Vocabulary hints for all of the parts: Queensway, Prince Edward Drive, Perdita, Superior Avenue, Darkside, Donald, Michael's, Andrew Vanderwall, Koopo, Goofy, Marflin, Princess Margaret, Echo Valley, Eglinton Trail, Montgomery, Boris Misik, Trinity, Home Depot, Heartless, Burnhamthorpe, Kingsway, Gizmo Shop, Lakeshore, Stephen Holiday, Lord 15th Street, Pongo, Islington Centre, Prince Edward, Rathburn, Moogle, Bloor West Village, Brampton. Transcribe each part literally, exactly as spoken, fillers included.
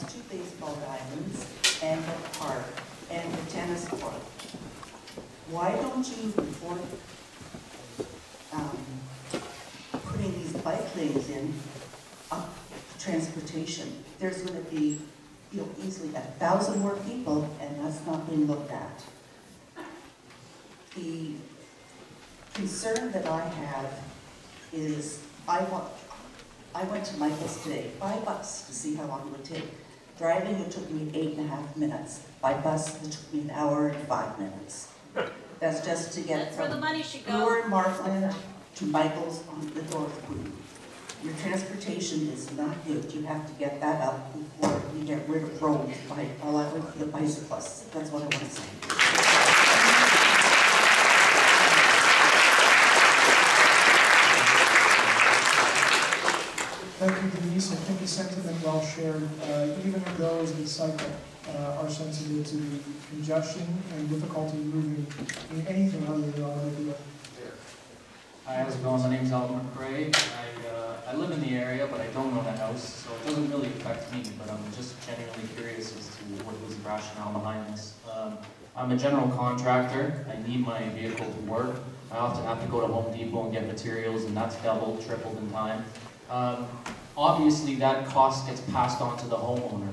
has two baseball diamonds and a park and a tennis court. Why don't you report um, putting these bike lanes in up transportation? There's going to be, you know, easily a thousand more people, and that's not being looked at. The concern that I have is I want. I went to Michael's today, by bus, to see how long it would take. Driving, it took me eight and a half minutes. By bus, it took me an hour and five minutes. That's just to get That's from where the money should go. Bloor and Marflin to Michael's on the North Queen. Your transportation is not good. You have to get that up before you get rid of roads by allowing for the bicyclists. That's what I want to say. Thank you, Denise. I think the sentiment well shared, uh, even those that cycle uh, are sensitive to congestion and difficulty moving in anything other than all they do. Hi, how's it going? My name's Albert McRae. I, uh, I live in the area, but I don't own a house, so it doesn't really affect me, but I'm just genuinely curious as to what was the rationale behind this. Um, I'm a general contractor. I need my vehicle to work. I often have to go to Home Depot and get materials, and that's doubled, tripled in time. Um, obviously that cost gets passed on to the homeowner.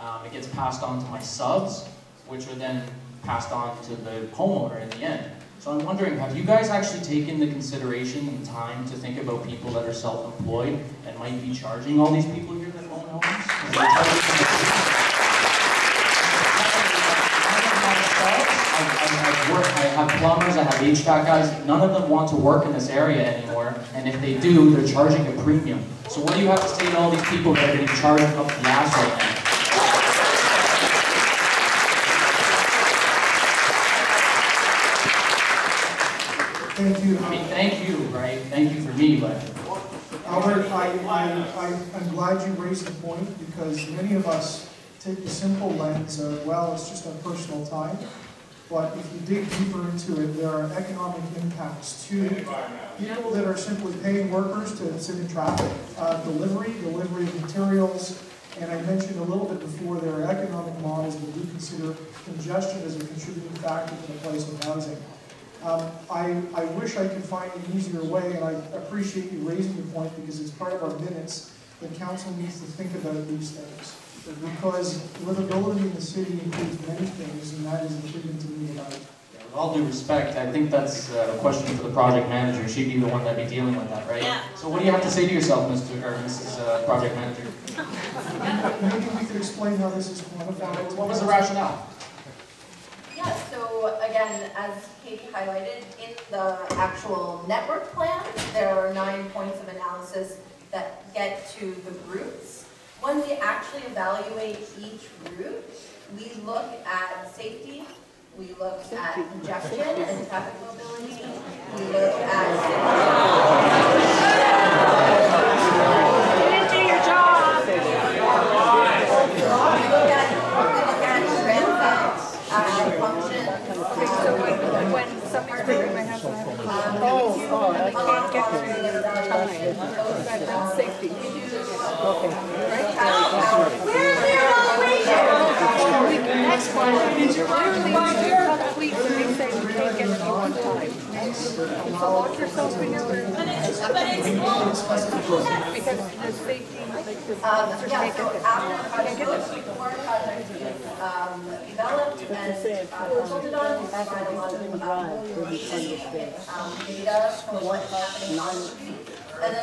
Um, it gets passed on to my subs, which are then passed on to the homeowner in the end. So I'm wondering, have you guys actually taken the consideration and time to think about people that are self-employed and might be charging all these people here that own homes? I have plumbers, I have H V A C guys, none of them want to work in this area anymore, and if they do, they're charging a premium. So what do you have to say to all these people that are getting charged up the ass right now? Thank you. I mean, thank you, right? Thank you for me, but... Albert, I, I, I'm glad you raised the point, because many of us take the simple lens of, well, it's just our personal time. But if you dig deeper into it, there are economic impacts to people that are simply paying workers to sit in traffic. Uh, delivery, delivery of materials, and I mentioned a little bit before, there are economic models that do consider congestion as a contributing factor to the place of housing. Um, I, I wish I could find an easier way, and I appreciate you raising the point because it's part of our minutes that council needs to think about these things. Because livability in the city includes many things, and that is included to me about it. Yeah, with all due respect, I think that's a question for the project manager. She'd be the one that'd be dealing with that, right? Yeah. So what do you have to say to yourself, Mister or Missus Uh, project Manager? Maybe we could explain how this is quantified. What was the rationale? Yeah, so again, as Katie highlighted, in the actual network plan, there are nine points of analysis that get to the roots. When we actually evaluate each route, we look at safety, we look at congestion and traffic mobility, we look at... You didn't do your job! We look at transit, uh, function, when somebody's in my house, I have to call. I can't get there. Safety. Okay. And then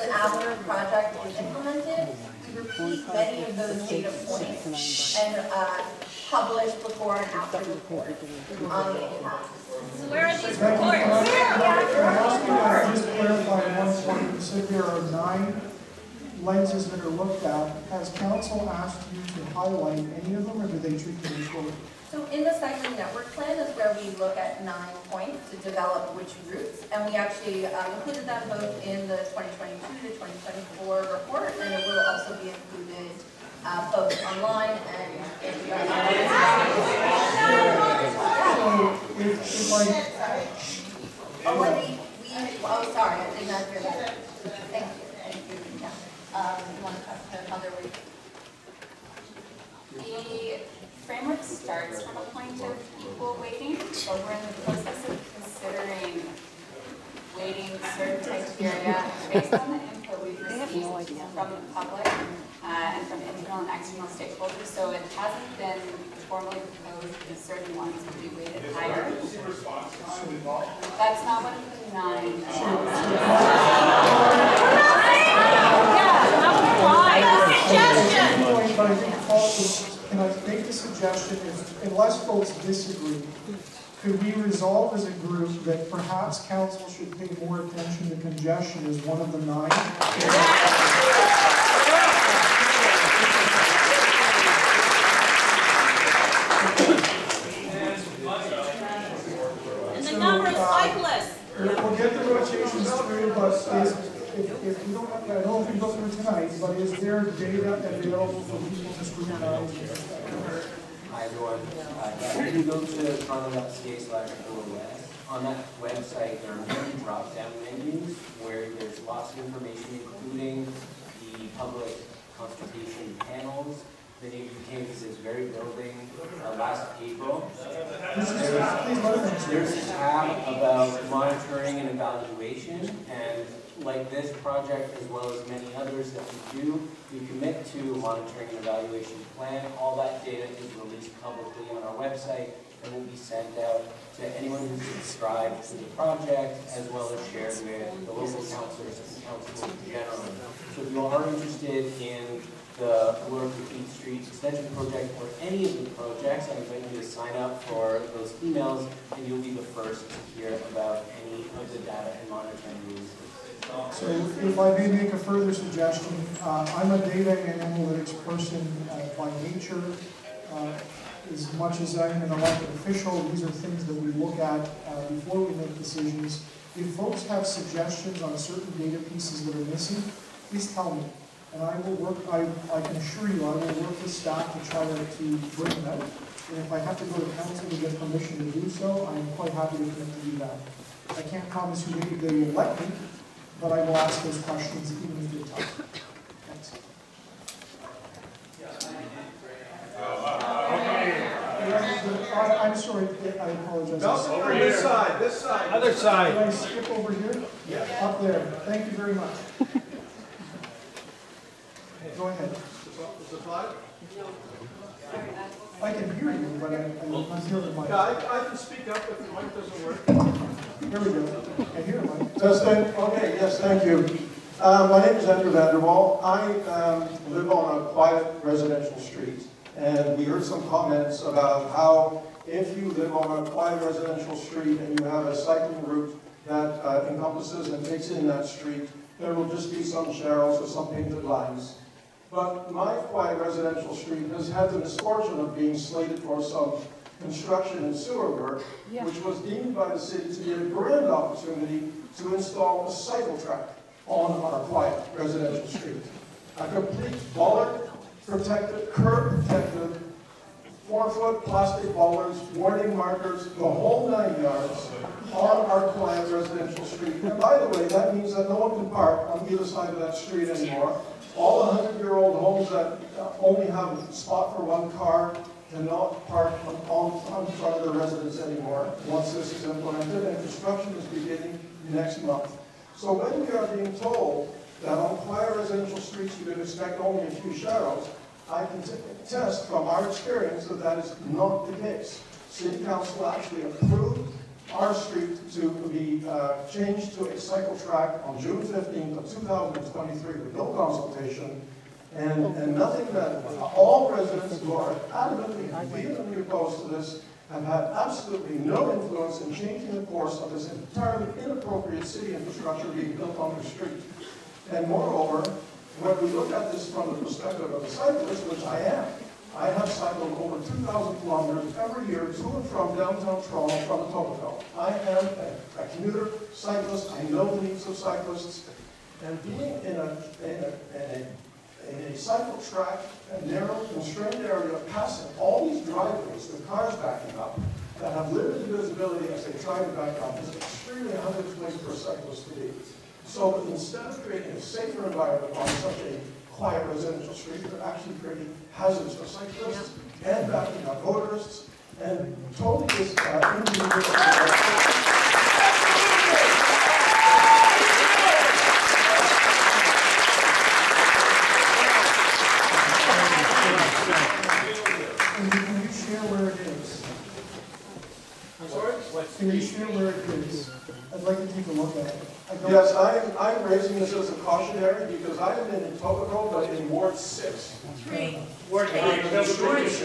after the project is implemented, we repeat many of those data points and uh, publish before and after report on the impact. So where are these reports? Where? Yeah. Just clarify one point. So there are nine lenses that are looked at. Has council asked you to highlight any of them, or do they treat them equally? So in the cycling network plan is where we look at nine points to develop which routes, and we actually um, included them both in the twenty twenty-two to twenty twenty-four report, and it will also be included uh, both online and in the uh, so if, if I... Oh, wait, we, we, oh, sorry, I did not hear that. Thank you. Thank you. Yeah. Um, you want to talk to other ways? starts from a point of equal weighting, but we're in the process of considering weighting certain criteria based on the input we've received from the public uh, and from internal and external stakeholders. So it hasn't been formally proposed that certain ones would be weighted higher. That's not one of the nine. Yeah, that was why. Suggestion! And I think the suggestion is, unless folks disagree, could we resolve as a group that perhaps council should pay more attention to congestion as one of the nine? And the number of cyclists. We'll get the rotations through, but is, if, if you don't have that, I don't know if we go through tonight, but is there data available for people to scrutinize? Hi everyone. Uh, if you go to toronto dot c a slash Bloor West, on that website there are many drop-down menus where there's lots of information, including the public consultation panels. The name came to this very building uh, last April. There's, there's a tab about monitoring and evaluation, and like this project, as well as many others that we do, we commit to a monitoring and evaluation plan. All that data is released publicly on our website and will be sent out to anyone who's subscribed to the project, as well as shared with the local councillors and council in general. So if you are interested in the Lord fifteenth Street Extension Project or any of the projects, I invite you to sign up for those emails, and you'll be the first to hear about any of the data and monitoring news. So if I may make a further suggestion, uh, I'm a data and analytics person uh, by nature. Uh, as much as I'm an elected official, these are things that we look at uh, before we make decisions. If folks have suggestions on certain data pieces that are missing, please tell me. And I will work, I, I can assure you, I will work with staff to try to, to bring that. And if I have to go to council to get permission to do so, I'm quite happy to commit to do that. I can't promise you maybe they elect me, but I will ask those questions even if they're tough. Thanks. Uh, I'm sorry, I apologize. No, over here. This side, this side. Other side. Can I skip over here? Yeah. Up there. Thank you very much. Go ahead. Is it live? No. I can hear you, but I, I'm not hearing the mic. Yeah, I, I can speak up if the mic doesn't work. Here we go. I hear the mic. Okay, yes, thank you. Um, my name is Andrew Vanderwall. I um, live on a quiet residential street, and we heard some comments about how if you live on a quiet residential street and you have a cycling route that uh, encompasses and takes in that street, there will just be some sharrows or some painted lines. But my quiet residential street has had the misfortune of being slated for some construction and sewer work, yeah. which was deemed by the city to be a grand opportunity to install a cycle track on our quiet residential street. A complete bollard, protected, curb protected, four-foot plastic bollards, warning markers, the whole nine yards on our quiet residential street. And by the way, that means that no one can park on either side of that street anymore. All the hundred-year-old homes that only have a spot for one car cannot park on, on, on front of their residence anymore once this is implemented, and construction is beginning next month. So when we are being told that on quiet residential streets you can expect only a few shadows, I can attest from our experience that that is not the case. City Council actually approved our street to be uh, changed to a cycle track on June fifteenth of two thousand twenty-three with no consultation, and, and nothing that all residents who are adamantly and vehemently opposed to this have had absolutely no influence in changing the course of this entirely inappropriate city infrastructure being built on the street. And moreover, when we look at this from the perspective of a cyclist, which I am, I have cycled over two thousand kilometers every year to and from downtown Toronto from Etobicoke. I am a, a commuter cyclist. I know the needs of cyclists. And being in a, in a, in a, in a cycle track, a narrow, constrained area, passing all these driveways with cars backing up that have limited visibility as they try to back up is an extremely unsafe place for a cyclist to be. So instead of creating a safer environment on such a quiet residential street, they're actually creating hazards for cyclists and backing up motorists, and totally is uh, individual. Can you share where it is? I'd like to take a look at it. I yes, I'm, I'm raising this as a cautionary because I am in Etobicoke, but in Ward six. Three. Ward eight. The street is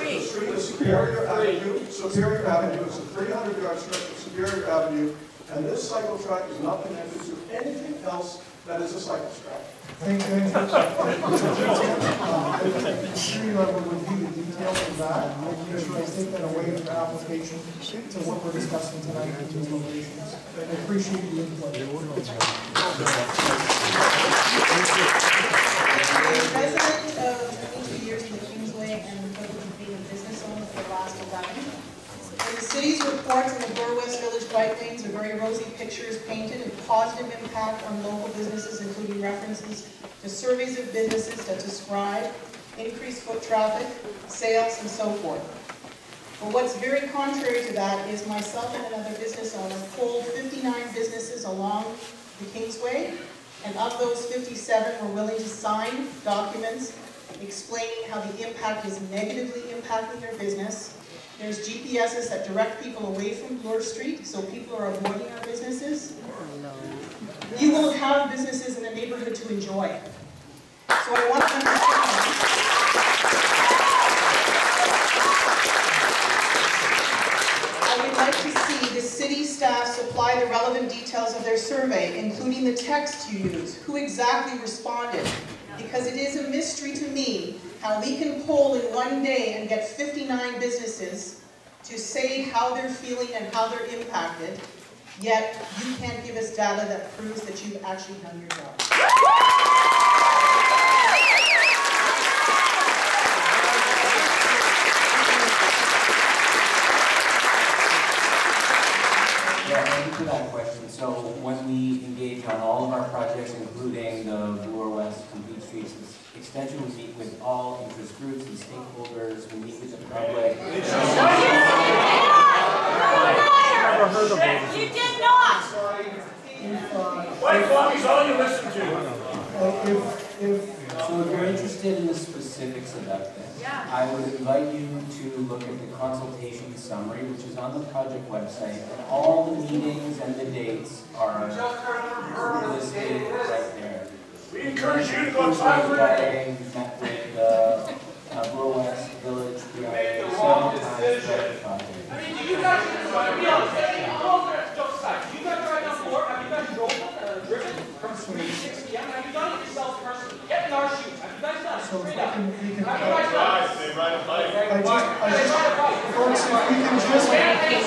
Superior Avenue. Superior Avenue is a three hundred yard stretch of Superior Avenue, and this cycle track is not connected to anything else that is a cycle track. Thank you. I'm sure I will review the details of that. I'll make sure I take that away in the application to what we're discussing tonight and those locations. I appreciate the input. President of the years in the Kingsway and of being a business owner for the last eleven. In the city's reports in the Bloor West Village bike lanes, a very rosy picture is painted and positive impact on local businesses, including references to surveys of businesses that describe increased foot traffic, sales, and so forth. But what's very contrary to that is myself and another business owner polled fifty-nine businesses along the Kingsway, and of those fifty-seven were willing to sign documents explaining how the impact is negatively impacting their business. There's G P Ss that direct people away from Bloor Street, so people are avoiding our businesses. You won't have businesses in the neighborhood to enjoy. So I want to understand. I would like to see the city staff supply the relevant details of their survey, including the text you use, who exactly responded, because it is a mystery to me how we can poll in one day and get fifty-nine businesses to say how they're feeling and how they're impacted, yet you can't give us data that proves that you've actually done your job. Yeah, thank you for that question. So when we engage on all of our projects, including the Bloor West Complete Streets extension, we meet with all interest groups and stakeholders. We meet with the public. You did not! You did not! White coffee's all you listen to. So if you're interested in the specifics about this, yeah. I would invite you to look at the consultation summary, which is on the project website. And all the meetings and the dates are listed right there. We encourage you to go talk with the Bloor West Village. We made the wrong decision. I mean, do you guys want to be on the same side? Do you guys drive down Bloor? Have you guys drove, driven from three to six p m? Have you done it yourself personally? Get in our shoes. Have you guys done it? Straight up. Have you guys done it? They ride a bike. They ride a bike. Folks, if we can just come back to the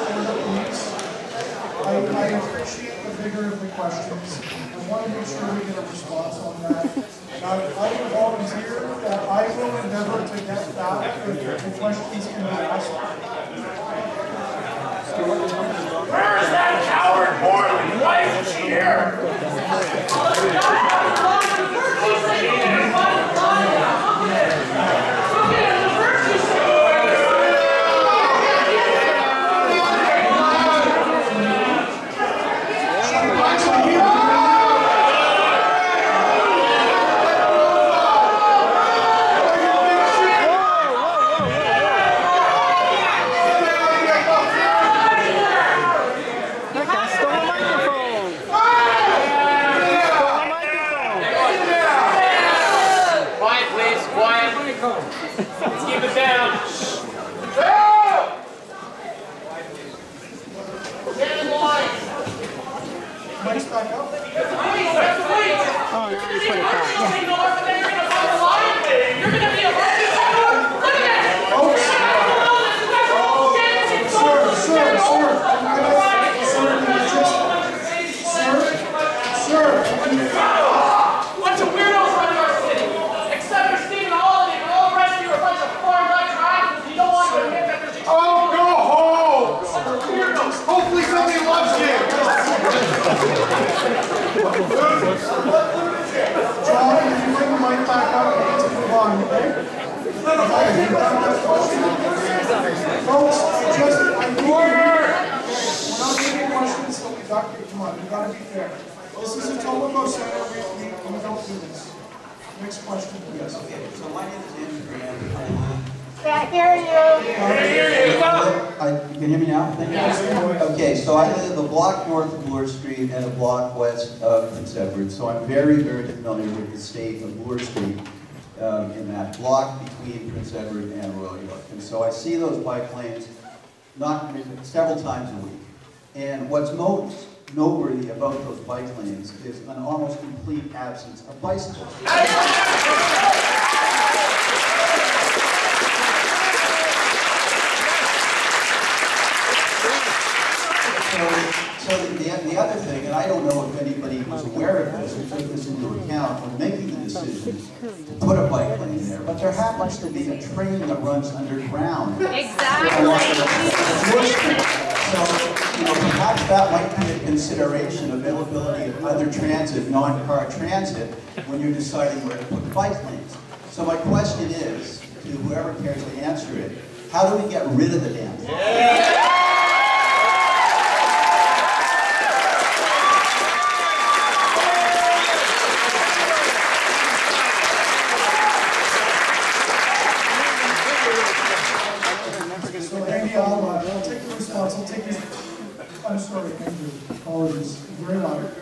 police, I appreciate the vigor of the questions. I want to make sure we get a response on that. And I, I would volunteer that I will endeavor to get that if the questions can be asked. Where is that coward Morley? Why is she here? Bunch of weirdos running our city! Except for Stephen Holiday, all the rest of you are a bunch of foreign rights Folks, just, I think, we're not taking questions, but we got to, come on, we got to be fair. This is a Etobicoke Centre, we, we, we don't do this. Next question, please. Okay, so my name is Andrew, and I can't hear you. Can't hear you. I, you can hear me now? Thank you. Okay, so I live a block north of Bloor Street and a block west of Prince Edward, so I'm very, very familiar with the state of Bloor Street. Um, in that block between Prince Edward and Royal York. And so I see those bike lanes not several times a week. And what's most noteworthy about those bike lanes is an almost complete absence of bicycles. So, so the, the other thing, and I don't know if anybody was aware of this or took this into account when making the decision to put a bike lane there, but there happens to be a train that runs underground. Exactly. So, you know, perhaps that might be a consideration, availability of other transit, non-car transit, when you're deciding where to put the bike lanes. So my question is, to whoever cares to answer it, how do we get rid of the damn thing? Yeah. I'm sorry, Andrew. Apologies. Very loud.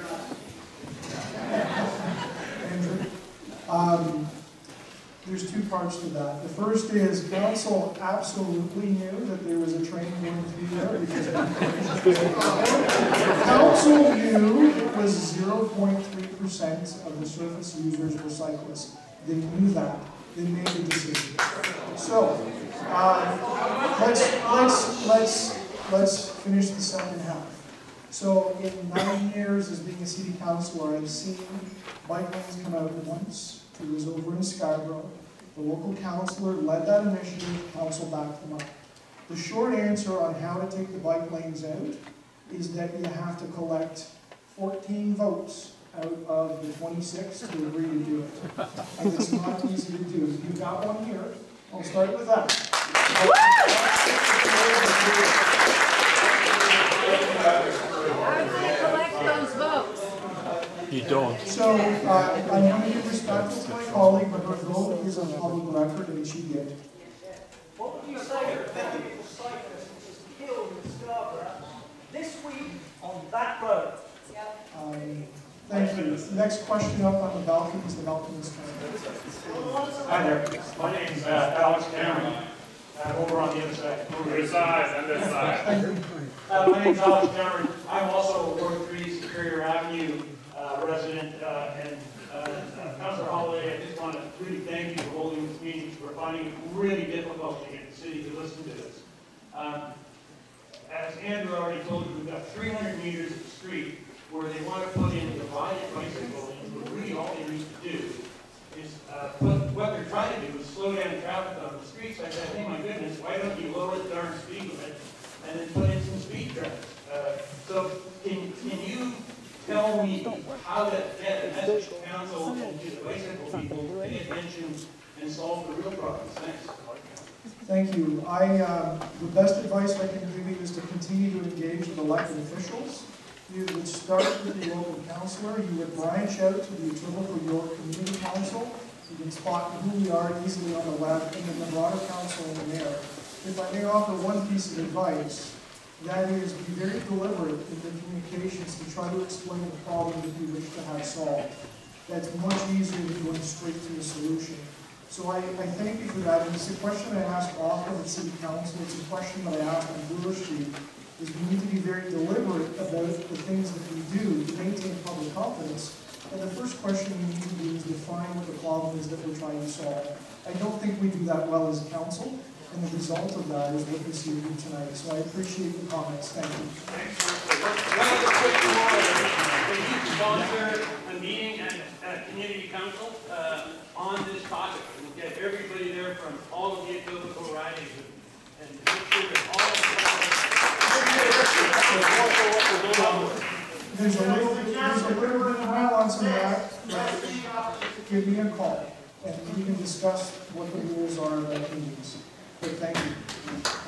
Andrew. Um, there's two parts to that. The first is council absolutely knew that there was a train going through there because council knew it was zero point three percent of the surface users were cyclists. They knew that. They made a decision. So uh, let's let's let's. Let's finish the second half. So in nine years as being a city councillor, I've seen bike lanes come out once. It was over in Scarborough. The local councillor led that initiative, council backed them up. The short answer on how to take the bike lanes out is that you have to collect fourteen votes out of the twenty-six to agree to do it. And it's not easy to do. You've got one here. I'll start with that. Woo! You don't. So, uh, I'm going to be respectful to my colleague, but her vote is on public record, and she did. What would you say to the people cyclists who was killed in Scarborough this week on that road? Um, thank you. Next question up on the balcony is the balcony's turn. Hi there. My name's uh, Alex Cameron. Uh, over on the other side. Over this side, on this side. Uh, my name's Alex Cameron. I'm also a Ward three Superior Avenue uh, resident, uh, and uh, Councillor Holloway, I just want to really thank you for holding this meeting. We're finding it really difficult to get the city to listen to this. Um, as Andrew already told you, we've got three hundred meters of street where they want to put in divided bicycle lanes, but really all they need to do is uh, put, what they're trying to do is slow down traffic on the streets. I said, oh my goodness, why don't you lower the darn speed limit and then put in some speed traps? Uh, so can, can you tell me how to get a message to council and to the bicycle people to pay attention and solve the real problems? Thanks. Thank you. I, uh, the best advice I can give you is to continue to engage with elected officials. You would start with your local councillor. You would branch out to the Etobicoke York Community Council. You can spot who we are easily on the web, and then the broader council and the mayor. If I may offer one piece of advice, that is be very deliberate in the communications to try to explain the problem that you wish to have solved. That's much easier than going straight to a solution. So I, I thank you for that. And it's a question I ask often at City Council. It's a question that I ask on Bloor Street. Is we need to be very deliberate about the things that we do to maintain public confidence. And the first question we need to do is define what the problem is that we're trying to solve. I don't think we do that well as a council, and the result of that is what we see here tonight. So I appreciate the comments. Thank you. Thank you. Sponsor a meeting at, at community council uh, on this topic, and we'll get everybody there from all of the Etobicoke ridings and make sure that all of the There's a little, there's a little bit of a mile on some of that, but give me a call. and you can discuss what the rules are about opinions. But thank you. Um,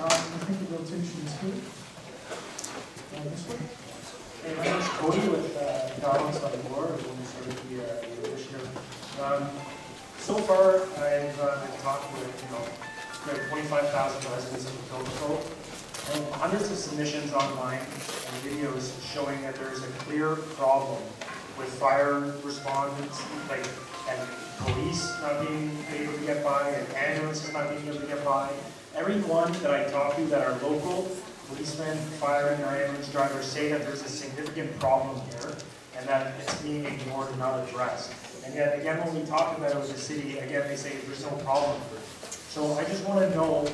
I think the rotation is good. Uh, this one. Hey, my name is Cody with uh, Calends on the Bloor, and we'll sort of the uh, initiative. Um, so far, I've uh, talked with, you know, twenty-five thousand residents of Etobicoke, and hundreds of submissions online and videos showing that there is a clear problem with fire respondents, like, and police not being able to get by, and ambulances not being able to get by. Everyone that I talk to that are local, policemen, firemen, or ambulance drivers, say that there's a significant problem here, and that it's being ignored and not addressed. And yet, again, when we talk about it with the city, again, they say there's no problem here. So I just want to know,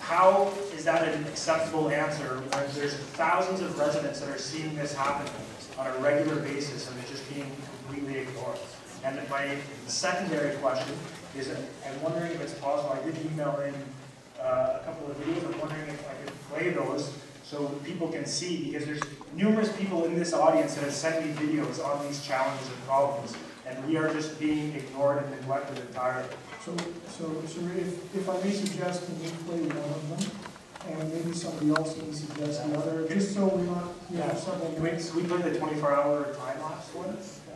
how is that an acceptable answer when there's thousands of residents that are seeing this happen on a regular basis and it's just being completely ignored? And my secondary question is, I'm wondering if it's possible, I did email in uh, a couple of videos, I'm wondering if I could play those so people can see, because there's numerous people in this audience that have sent me videos on these challenges and problems, and we are just being ignored and neglected entirely. So, so, so if, if I may suggest that we play one of them, and maybe somebody else can suggest the other, just so we're not, you know, something. Can we, so we play the twenty-four hour time lapse for this? Times.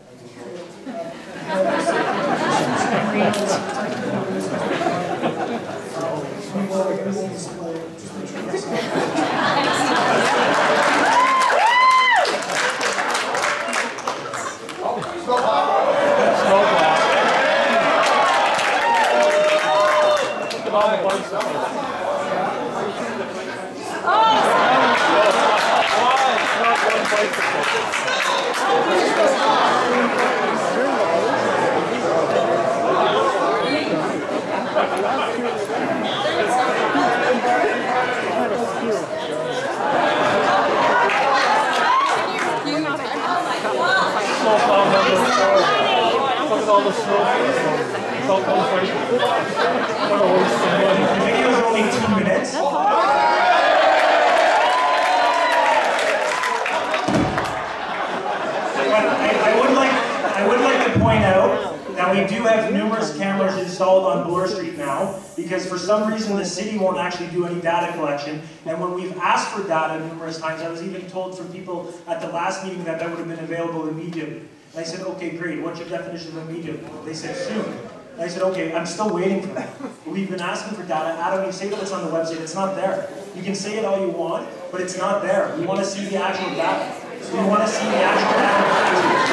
I was even told from people at the last meeting that that would have been available immediately. And I said, okay, great, what's your definition of immediate? They said, soon. And I said, okay, I'm still waiting for that. We've been asking for data. Adam, you say that it's on the website, it's not there. You can say it all you want, but it's not there. We want to see the actual data. We want to see the actual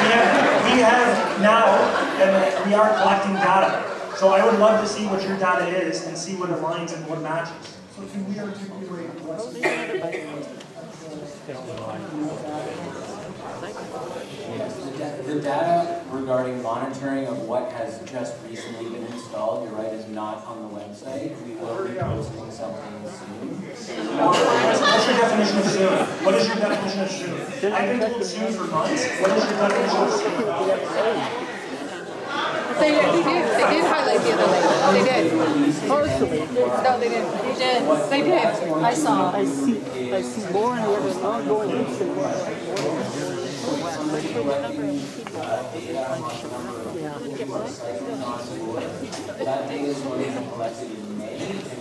data. We have, we have now, and we are collecting data. So I would love to see what your data is and see what aligns and what matches. So can we articulate what's the data regarding monitoring of what has just recently been installed, you're right, is not on the website. We will be posting something soon. What's your definition of soon? What is your definition of soon? I've been told soon for months. What is your definition of soon? They did, they did, they did highlight the other lady. They did. Partially. No, they didn't. They did. They did. I saw. I see. I see more and more of an ongoing use of what? So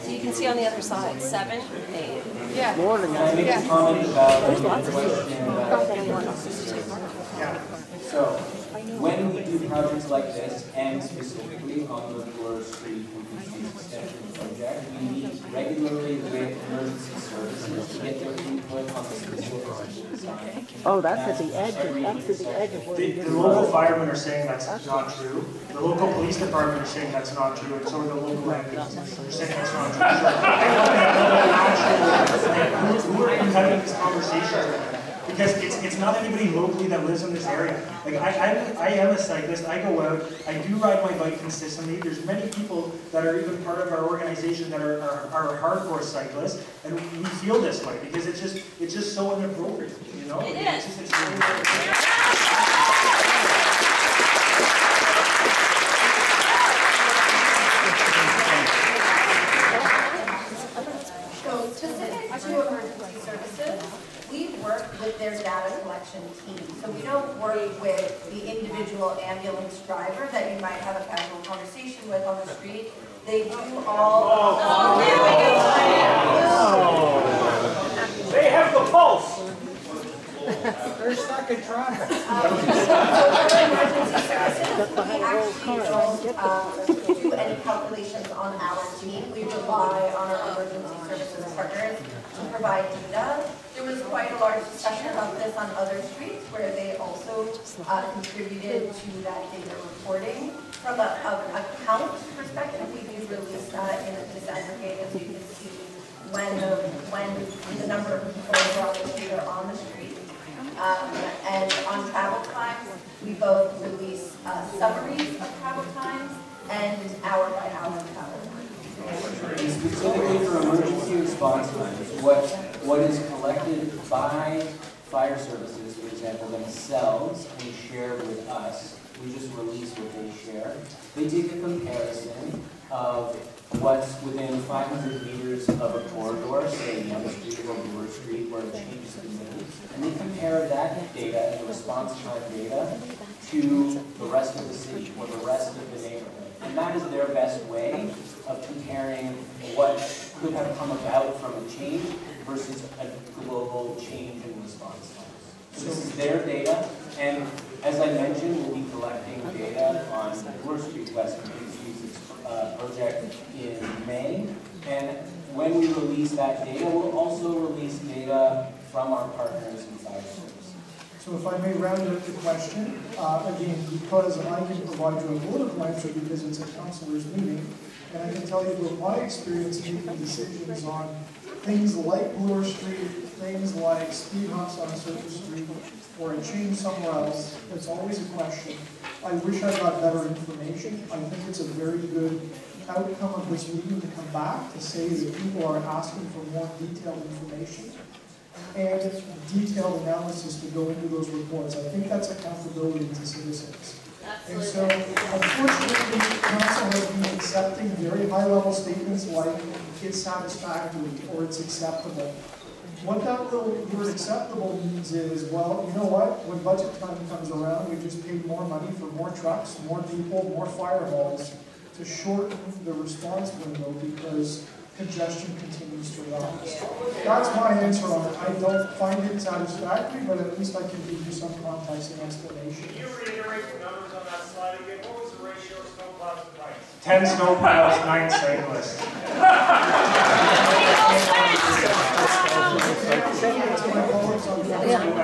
you can see on the other side, seven, eight. Yeah. More than that. There's lots of people. Yeah. So. When we do projects like this, and specifically on the Bloor Street Completion Extension project, we meet regularly with emergency services to get their input on the specific design. Oh, that's at the edge. That's at the edge of what the, the local firemen are saying that's, that's not true. The local police department are saying that's not true, and so are the local ambulances. They're saying that's not true. So I don't know who are having this conversation. Because it's, it's not anybody locally that lives in this area. Like, I, I, I am a cyclist, I go out, I do ride my bike consistently. There's many people that are even part of our organization that are, are, are hardcore cyclists, and we feel this way, because it's just, it's just so inappropriate, you know? It is. It's just, it's really so, specific to emergency services, we work with their data collection team. So we don't work with the individual individual ambulance driver that you might have a casual conversation with on the street. They do all... Oh. Oh. Oh. They have the pulse! They're stuck in traffic. Um, so for emergency services, we actually don't uh, do any calculations on our team. We rely on our emergency services partners to provide data. There was quite a large discussion about this on other streets where they also uh, contributed to that data reporting. From an account perspective, we do release that in a disaggregated so you can see when the, when the number of people on the street are on the street. Um, and on travel times, we both release uh, summaries of travel times and hour-by-hour travel times. Specifically for emergency response times, what, what is collected by fire services, for example, themselves and shared with us, we just release what they share. They did a comparison of what's within five hundred meters of a corridor, say Young Street or Bloor Street, where it changes the middle, and they compare that data and the response time data to the rest of the city or the rest of the neighborhood. And that is their best way of comparing what could have come about from a change versus a global change in response time. So this is their data, and as I mentioned, we'll be collecting data on Bloor Street, Westway, Uh, project in May, and when we release that data, we'll also release data from our partners and fire services. So if I may round up the question, uh, again, because I can provide you a bullet point for you because it's a councillor's meeting, and I can tell you that my experience making decisions on things like Bloor Street, things like speed humps on a certain street, or a change somewhere else, it's always a question. I wish I got better information. I think it's a very good outcome of this meeting to come back to say that people are asking for more detailed information and detailed analysis to go into those reports. I think that's accountability to citizens. Absolutely. And so, unfortunately, the council has been accepting very high-level statements like it's satisfactory or it's acceptable. What that little word acceptable means is, well, you know what, when budget time comes around, we just paid more money for more trucks, more people, more fireballs to shorten the response window because congestion continues to rise. That's my answer on it. I don't find it satisfactory, but at least I can give you some context and explanation. Can you reiterate the numbers on that slide again? What was the ratio of snowplows to bikes? ten snowplows, nine cyclists. I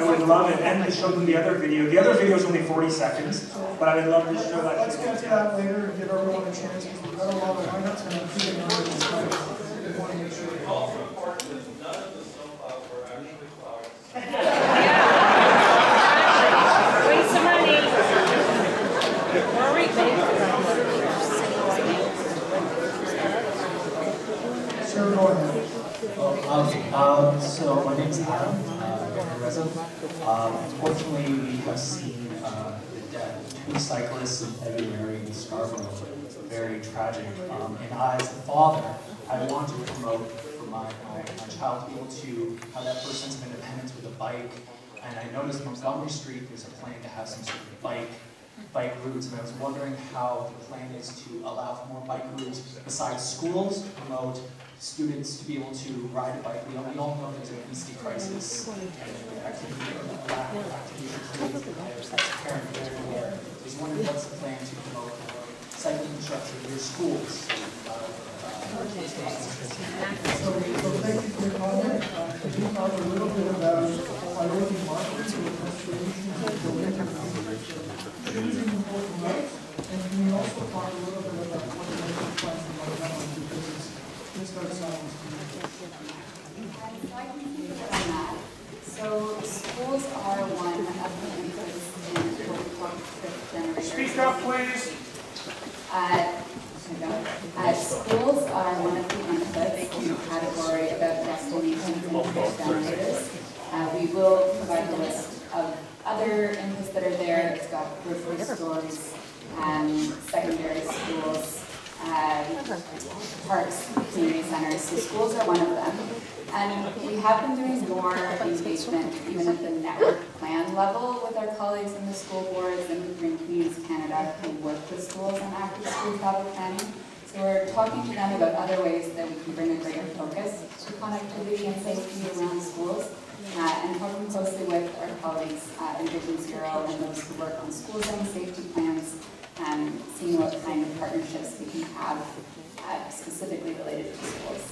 would love it, and to show them the other video. The other video is only forty seconds, but I would love to show that. Let's get to that later and give everyone a chance. We've got a lot of lineups, and I'm keeping on this time. It's also important that none of the snowplows were actually flowers. Waste of money. We're rebating. Sure, go ahead. Um, um, so my name is Adam, uh, I'm a resident. Um, unfortunately, we have seen uh, the death of two cyclists in February in Scarborough. Very tragic. Um, and I, as the father, I want to promote for my, my, my child to be able to have that first sense of independence with a bike. And I noticed Montgomery Street, there's a plan to have some sort of bike bike routes, and I was wondering how the plan is to allow for more bike routes besides schools to promote students to be able to ride a bike. We all, we all know there's an obesity crisis and the activity of lack of activity as a parent very aware. I was wondering what's the plan to promote cycling infrastructure in your schools. Uh, uh, okay. So, so thank you for your comment. Uh, could you talk a little bit about priority markets or conservation of the land conservation? Choosing important routes, and can we also talk a little bit about what the local plans are about because it's Just go to silence. I can keep it on that. So schools are one of the inputs in what we call fifth generation. Speak up, please. Uh, uh, schools are one of the inputs in the category about destination and fifth generators. Uh, we will provide a list of other inputs that are there. It's got grocery stores, um, secondary schools, Um, parks, community centers, so schools are one of them. And we have been doing more engagement even at the network plan level with our colleagues in the school boards and with Green Communities Canada, who work with schools on active school travel planning. So we're talking to them about other ways that we can bring a greater focus to connectivity and safety around schools, uh, and working closely with our colleagues uh, in Vision Zero and those who work on school zone safety plans, and um, seeing what kind of partnerships we can have uh, specifically related to schools.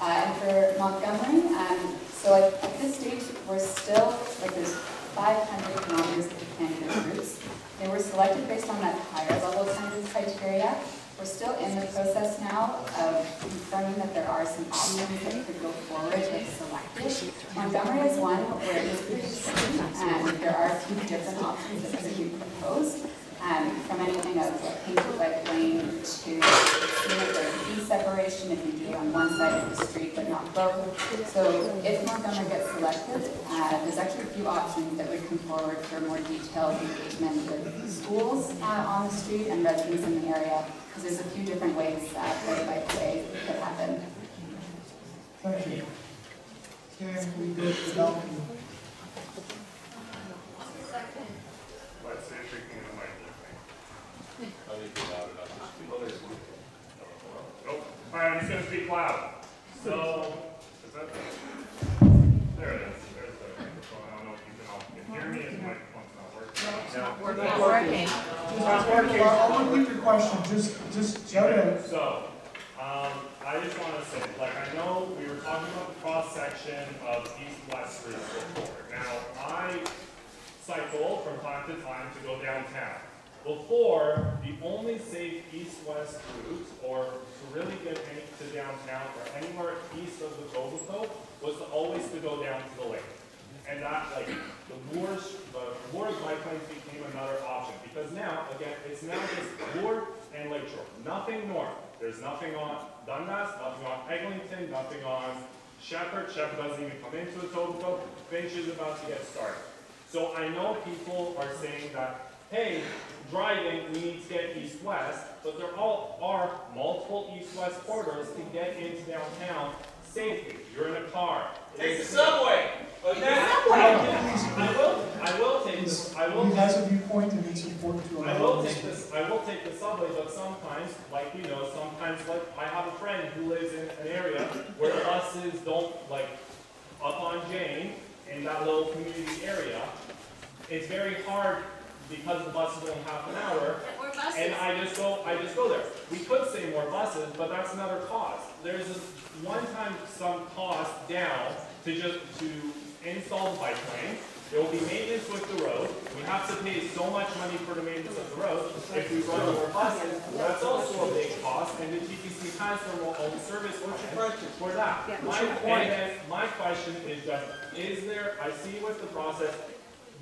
Uh, and for Montgomery, um, so at, at this stage, we're still, like there's five hundred kilometers of candidate routes. They were selected based on that higher level kind of criteria. We're still in the process now of confirming that there are some options that could go forward if selected. Montgomery is one where it was produced, and there are a few different options that could be proposed. Um, from anything of like pink to white lane to seeing if there's fee separation if you do on one side of the street but not both. So if Montgomery gets selected, uh, there's actually a few options that would come forward for more detailed engagement with schools uh, on the street and residents in the area, because there's a few different ways that uh, bike way could happen. Thank you. Can we go to the balcony? Alright, I'm just going to speak loud. So, is that there it is. There's the microphone. I don't know if you can all can hear me. The microphone's not working. No, it's not working. It's working. It's not working. I'll repeat your question. Just, just shout it. So, um, I just want to say, like, I know we were talking about the cross section of east-west routes before. Now, I cycle from time to time to go downtown. Before, the only safe east-west route, or to really get to downtown or anywhere east of the Etobicoke, was to always to go down to the lake. And that, like, the Moors, the Moors bike lanes became another option. Because now, again, it's now just Moor and Lakeshore. Nothing north. There's nothing on Dundas, nothing on Eglinton, nothing on Shepherd. Shepherd doesn't even come into the Etobicoke. Finch is about to get started. So I know people are saying that, hey, driving, we need to get east-west, but there all are multiple east-west corridors to get into downtown safely. You're in a car. Take the subway. Take the subway. I will. I will take this. I will. That's a viewpoint, and it's important to. I will take this. I will take the subway, but sometimes, like you know, sometimes like I have a friend who lives in an area where buses don't like up on Jane in that little community area. It's very hard, because the bus is only half an hour, and I just go, I just go there. We could say more buses, but that's another cost. There's a one-time some cost down to just to install the bike lane. There will be maintenance with the road. We have to pay so much money for the maintenance of the road. If we run more buses, that's also a big cost, and the T T C has their own service for that. My point is, my question is just, is there, I see with the process,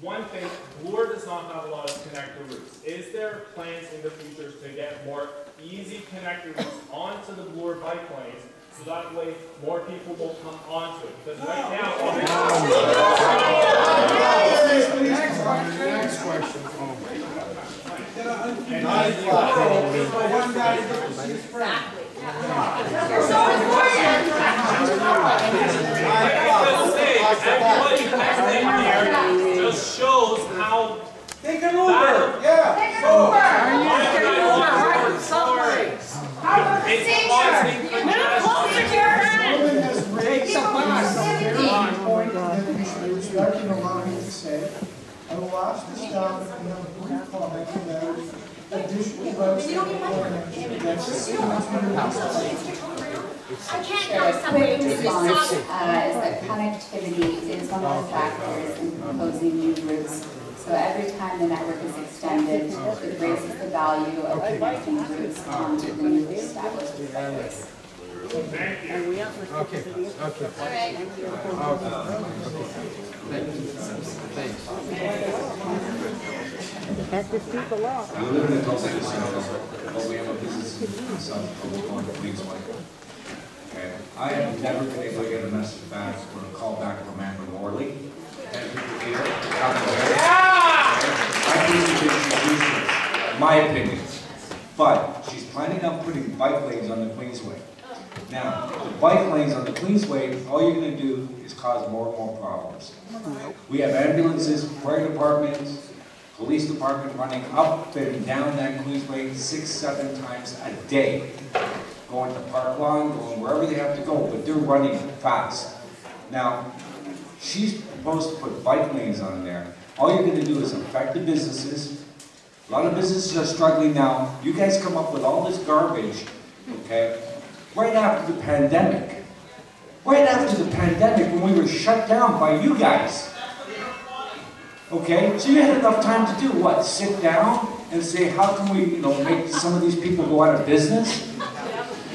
one thing, Bloor does not have a lot of connector routes. Is there plans in the future to get more easy connector routes onto the Bloor bike lanes, so that way more people will come onto it? Because right now, oh, oh, next question. Next question. Oh my God. Just shows how. Take an Uber! Yeah! Take an Uber! Are you taking an Uber? Right? It's causing congestion. Take the bus! Point that we should respect and allow me to say, I will ask the staff and have a brief comment on that additional roads that are going to be I can't tell somebody to respond uh, is that connectivity is one of the factors in proposing new routes. So every time the network is extended, it raises the value of connecting routes onto the newly established networks. Thank you. Okay. Okay. All right. Thanks. That's just people off. I live in a but we have a business in South Carolina, Queensway. And I have never been able to get a message back or a call back from Amber Morley. And people here, out of there. I think she did useless, my opinion. But she's planning on putting bike lanes on the Queensway. Now, the bike lanes on the Queensway, all you're going to do is cause more and more problems. We have ambulances, fire departments, police department running up and down that Queensway six, seven times a day. Going to Park Lawn, going wherever they have to go, but they're running fast. Now, she's supposed to put bike lanes on there. All you're going to do is affect the businesses. A lot of businesses are struggling now. You guys come up with all this garbage, okay? Right after the pandemic. Right after the pandemic when we were shut down by you guys. Okay? So you had enough time to do what? Sit down and say, how can we, you know, make some of these people go out of business?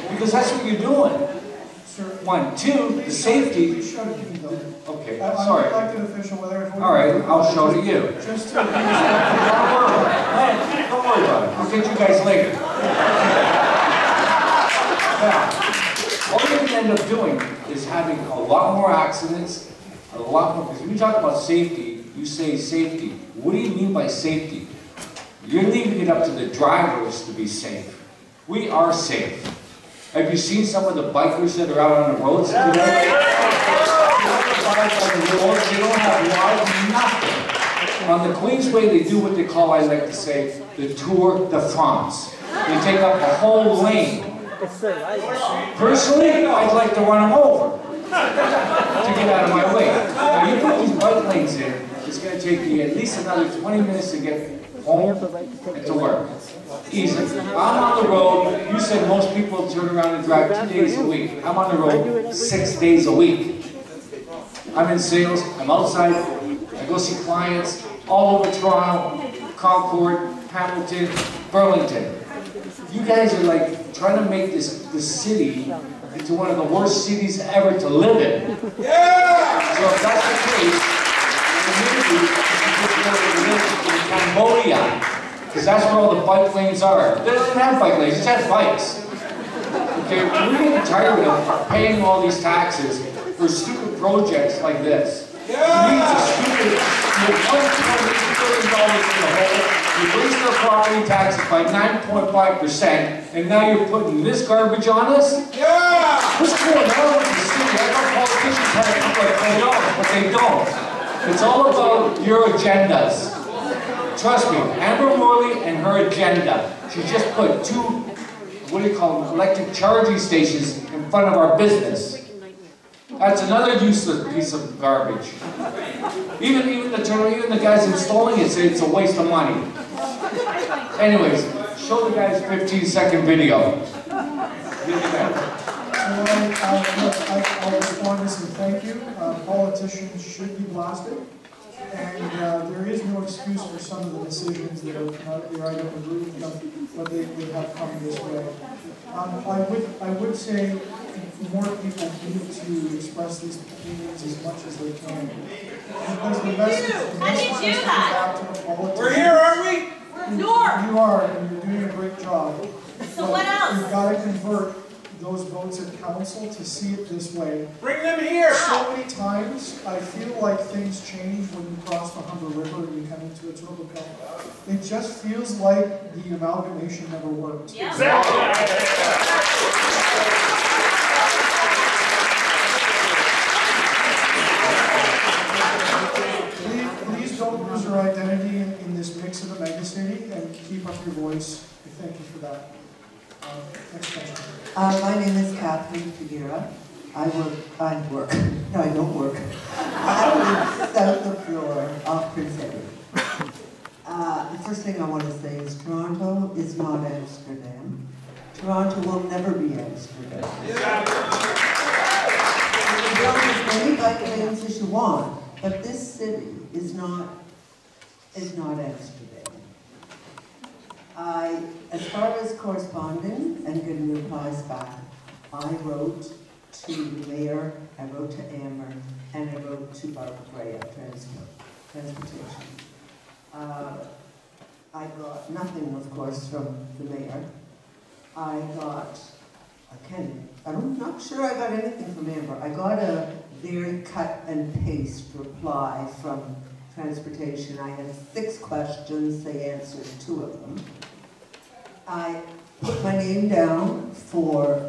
Because that's what you're doing. One, two, the safety. Okay, sorry. I'm an elected official. All right, I'll show to you. Just don't worry about it. I'll get you guys later. Now, what you're going to end up doing is having a lot more accidents, a lot more. Because when you talk about safety, you say safety. What do you mean by safety? You're leaving it up to the drivers to be safe. We are safe. Have you seen some of the bikers that are out on the roads today? Yeah. They don't have nothing. On the Queensway, they do what they call, I like to say, the Tour de France. They take up the whole lane. Personally, I'd like to run them over to get out of my way. Now, you put these bike lanes in, it's going to take you at least another twenty minutes to get home and to work. Easy. I'm on the road. You said most people turn around and drive two days a week. I'm on the road six days a week. I'm in sales. I'm outside. I go see clients all over Toronto, Concord, Hamilton, Burlington. You guys are like trying to make this, this city into one of the worst cities ever to live in. Yeah! So if that's the case, maybe it's Cambodia. Because that's where all the bike lanes are. They don't have bike lanes, they just have bikes. Okay, we're getting tired of paying all these taxes for stupid projects like this. Yeah. You need a stupid, you have one point eight billion dollars in the hole, you raise their property taxes by nine point five percent, and now you're putting this garbage on us? Yeah! What's going on with the city? I know politicians have to put like but they don't. It's all about your agendas. Trust me, Amber Morley and her agenda. She just put two, what do you call them, electric charging stations in front of our business. That's another useless piece of garbage. Even even the even the guys installing it say it's a waste of money. Anyways, show the guys fifteen second video. So, I, I, I'll respond to this and thank you. Uh, politicians should be blasted. And uh, there is no excuse for some of the decisions that are not where I don't agree with them, but they would have come this way. Um, I would I would say more people need to express these opinions as much as they can. Because the message, the message comes back to the politics. We're here, aren't we? We're north. You are, and you're doing a great job. So what else? You've got to convert those votes at council to see it this way. Bring them here! So many times, I feel like things change when you cross the Humber River and you come into a Etobicoke. It just feels like the amalgamation never worked. Yeah. Exactly. Please, please don't lose your identity in, in this mix of a megacity and keep up your voice. Thank you for that. Uh, my name is Kathleen Figueroa. I work, I work, no I don't work. I live south of Bloor, off Prince Edward. Uh, the first thing I want to say is Toronto is not Amsterdam. Toronto will never be Amsterdam. Yeah. You can build as many bike lanes as you want, but this city is not, is not Amsterdam. I, as far as corresponding and getting replies back, I wrote to the mayor, I wrote to Amber, and I wrote to Barbara Gray at Transport, Transportation. Uh, I got nothing, of course, from the mayor. I got, I can't, I'm not sure I got anything from Amber. I got a very cut and paste reply from Transportation. I had six questions, they answered two of them. I put my name down for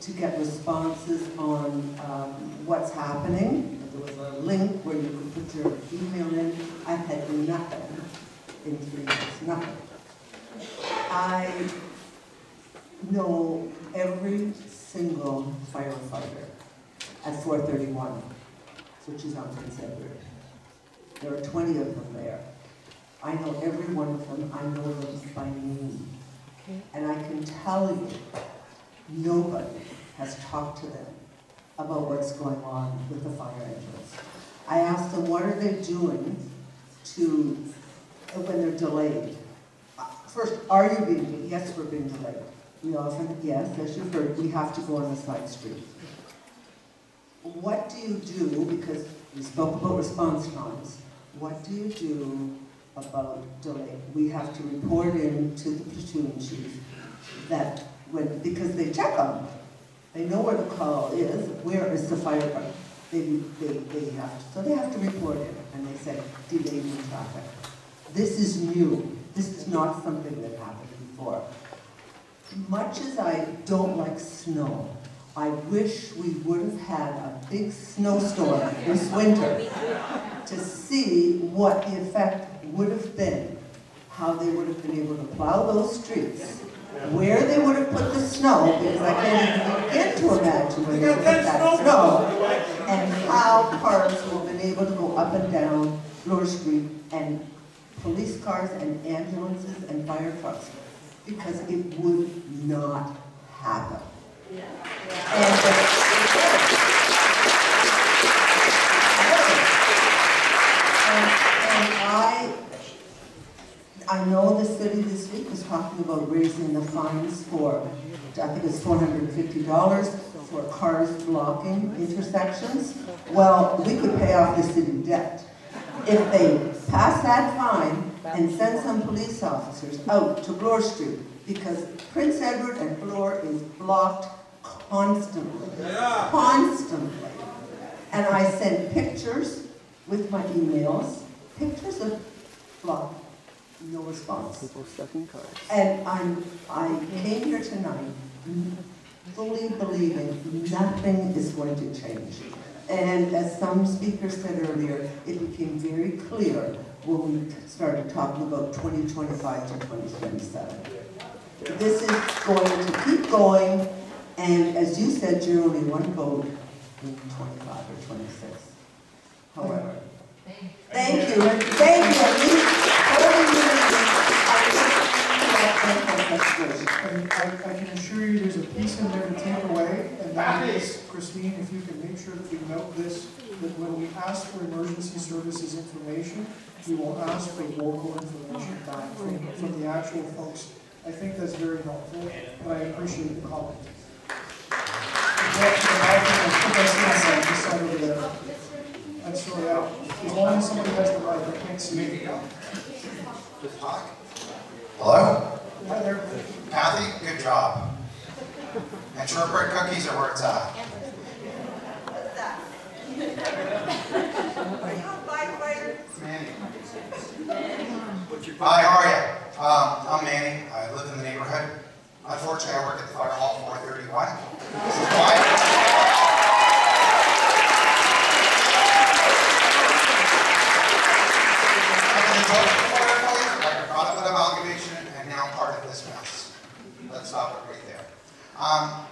to get responses on um, what's happening. There was a link where you could put your email in. I've had nothing in three years, nothing. I know every single firefighter at four thirty-one, which is on Prince Edward. There are twenty of them there. I know every one of them. I know them by name. Okay. And I can tell you, nobody has talked to them about what's going on with the fire engines. I asked them, what are they doing to, when they're delayed? First, are you being delayed? Yes, we're being delayed. We often, yes, as you've heard, we have to go on a side street. What do you do, because we spoke about response times, what do you do about delay? We have to report in to the platoon chief that when, because they check on them, they know where the call is, where is the fire truck. They, they, they have to, so they have to report in, and they say, delayed in traffic. This is new. This is not something that happened before. Much as I don't like snow, I wish we would have had a big snowstorm this winter to see what the effect would have been, how they would have been able to plow those streets, where they would have put the snow, because I can't even begin to imagine where they put that snow, and how cars would have been able to go up and down Bloor Street, and police cars and ambulances and fire trucks, because it would not happen. Yeah. Yeah. And, uh, and, and I, I know the city this week was talking about raising the fines for, I think it's four hundred fifty dollars for cars blocking intersections. Well, we could pay off the city debt if they pass that fine and send some police officers out to Bloor Street, because Prince Edward and Bloor is blocked constantly, yeah. constantly. And I send pictures with my emails, pictures of block, no response. People stuck in cars. And I'm, I came here tonight fully believing nothing is going to change. And as some speakers said earlier, it became very clear when we started talking about twenty twenty-five to twenty twenty-seven. This is going to keep going, and as you said, you're only one vote in twenty-five or twenty-six. However, thank you, and thank you at least for the I can assure you there's a piece in there to take away, and that is, Christine, if you can make sure that we note this, that when we ask for emergency services information, we will ask for local information back from, from the actual folks. I think that's very helpful, and I appreciate the comment. I'm sorry, out. As long as somebody has the mic, I can't see you. Just talk. Hello? Hi there. Patty, good job. And shortbread cookies are where it's at. What's that? Are you a firefighters? Manny. Hi, how are you? Um, I'm Manny. I live in the neighborhood. Unfortunately, I work at the fire hall four thirty-one. This is why. I've been part of the fire hall, like a product of amalgamation, and now I'm part of this mess. Let's stop it right there. Um,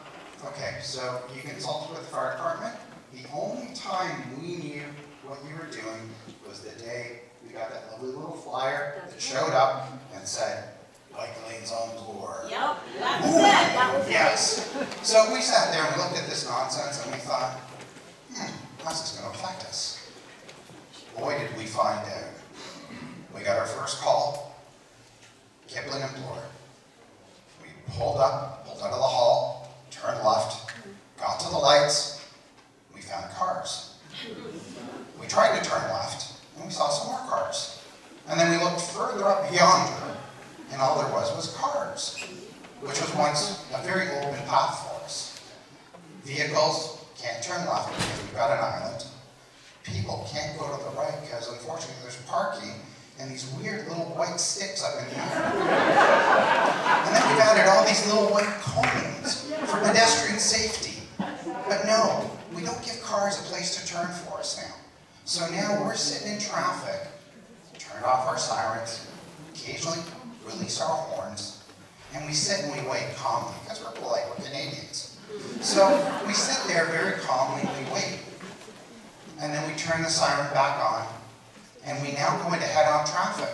okay, so you consulted with the fire department. The only time we knew what you were doing was the day we got that lovely little flyer that showed up and said, bike lanes on Bloor. Yep, that's Ooh, it. That was yes. It. So we sat there and looked at this nonsense and we thought, hmm, how's this going to affect us? Boy, did we find out. We got our first call, Kipling and Bloor. We pulled up, pulled out of the hall, turned left, got to the lights, we found cars. We tried to turn left, and we saw some more cars. And then we looked further up yonder, and all there was was cars, which was once a very open path for us. Vehicles can't turn left because we've got an island. People can't go to the right because, unfortunately, there's parking and these weird little white sticks up in the air. And then we've added all these little white cones for for pedestrian safety. But no, we don't give cars a place to turn for us now. So now we're sitting in traffic, turn off our sirens, occasionally release our horns, and we sit and we wait calmly, because we're polite, we're Canadians. So we sit there very calmly and we wait. And then we turn the siren back on, and we now go into head-on traffic,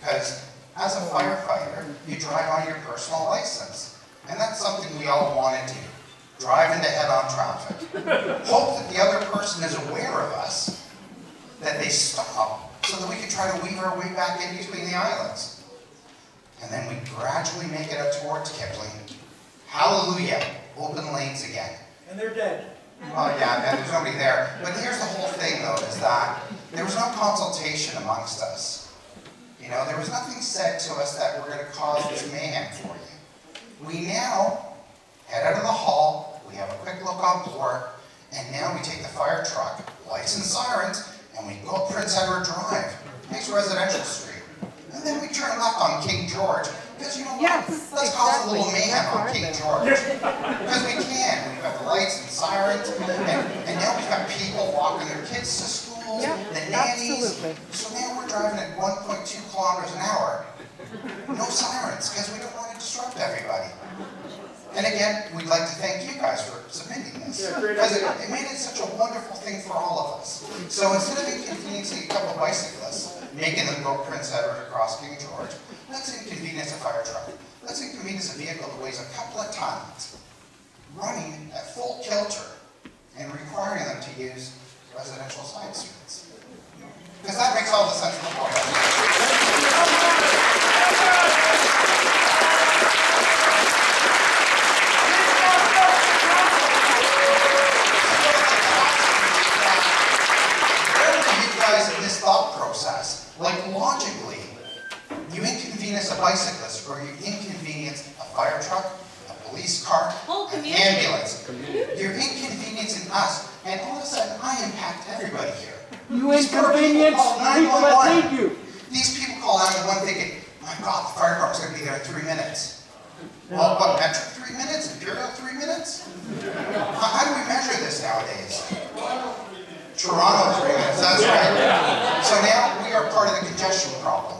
because as a firefighter, you drive on your personal license. And that's something we all want to do. Drive into head-on traffic. Hope that the other person is aware of us, that they stop, so that we can try to weave our way back in between the islands. And then we gradually make it up towards Kipling. Hallelujah, open lanes again. And they're dead. Oh yeah, and there's nobody there. But here's the whole thing though, is that there was no consultation amongst us. You know, there was nothing said to us that we're going to cause this mayhem for you. We now head out of the hall, we have a quick look on Bloor, and now we take the fire truck, lights and sirens, and we go up Prince Edward Drive, next residential street. And then we turn left on King George, because you know what? Yes, Let's exactly. cause a little mayhem on King George. Because we can, we've got the lights and sirens, and, and now we've got people walking their kids to school, yep, the nannies. Absolutely. So now we're driving at one point two kilometers an hour. No sirens, because we don't want to disrupt everybody. And again, we'd like to thank you guys for submitting this, because yeah, it, it made it such a wonderful thing for all of us. So instead of inconveniencing a couple of bicyclists, making them go Prince Edward across King George, let's inconvenience a fire truck. Let's inconvenience a vehicle that weighs a couple of tons, running at full kilter, and requiring them to use residential side streets. Because that makes all the sense in the world. Thought process. Like, logically, you inconvenience a bicyclist, or you inconvenience a fire truck, a police car, an ambulance. You're inconveniencing us, and all of a sudden, I impact everybody here. You inconvenience people, thank you. These people call nine one one thinking, my God, the fire truck's going to be there in three minutes. Well, what, metric three minutes? Imperial three minutes? How, how do we measure this nowadays? Toronto three minutes, that's right. Yeah. So now we are part of the congestion problem.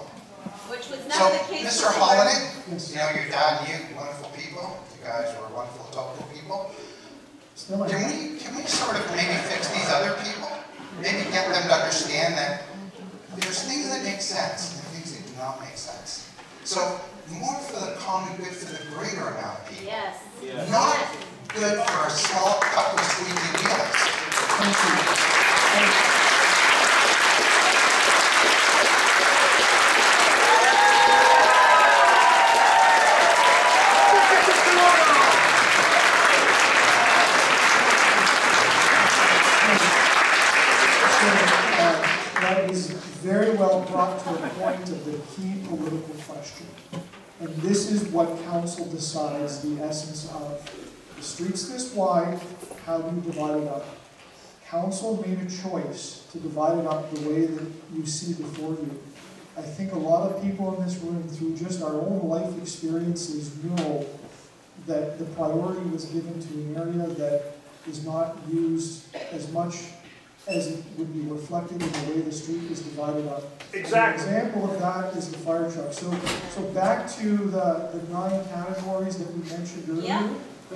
Which was not so the case. Mister Holliday, you know, your dad and you, wonderful people. You guys were wonderful, thoughtful people. Can we, can we sort of maybe fix these other people? Maybe get them to understand that there's things that make sense and things that do not make sense. So more for the common good for the greater amount of people. Yes. Yeah. Not good for a small couple of squeaky wheels. Thank you. That is very well brought to a point of the key political question. And this is what council decides the essence of. The street's this wide, how do you divide it up? Council made a choice to divide it up the way that you see before you. I think a lot of people in this room, through just our own life experiences, know that the priority was given to an area that is not used as much as it would be reflected in the way the street is divided up. Exactly. An example of that is the fire truck. So, so back to the, the nine categories that we mentioned earlier. Yeah.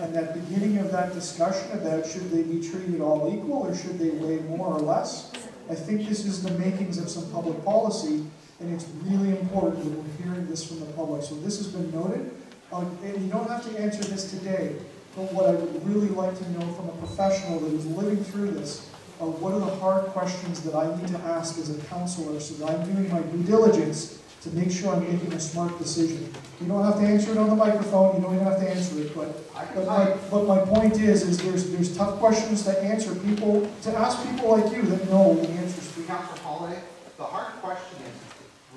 And that beginning of that discussion about should they be treated all equal or should they weigh more or less, I think this is the makings of some public policy, and it's really important that we're hearing this from the public. So this has been noted, um, and you don't have to answer this today, but what I would really like to know from a professional that is living through this, uh, what are the hard questions that I need to ask as a counselor so that I'm doing my due diligence to make sure I'm making a smart decision. You don't have to answer it on the microphone, you don't even have to answer it, but, but, my, but my point is, is there's, there's tough questions to answer people, to ask people like you that know the answers to. Councilor Holliday, the hard question is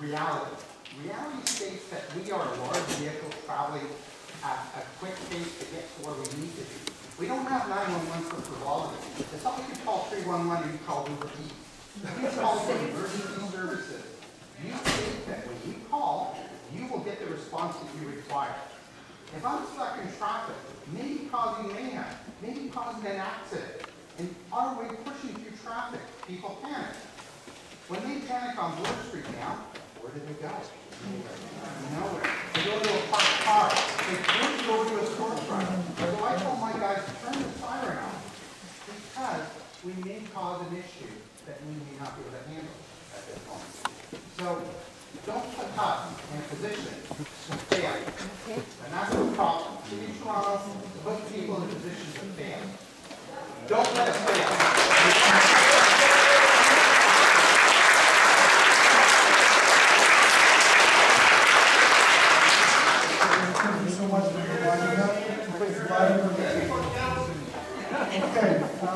reality. Reality states that we are a large vehicle traveling at a quick pace to get to where we need to be. We don't have nine one one for frivolity. It's not like you call three one one and you call Uber Eats. You call the emergency services. You think that when you call, you will get the response that you require. If I'm stuck in traffic, maybe causing mayhem, maybe causing an accident, and our way pushing through traffic, people panic. When they panic on Bloor Street now, where do they go? Nowhere. They go to a parked car. They don't go to a storefront. So I told my guys, turn the siren on, because we may cause an issue that we may not be able to handle at this point. So don't put us in a position to fail. And that's the problem. City Toronto puts people in positions to fail. Don't let us fail. Okay. Um,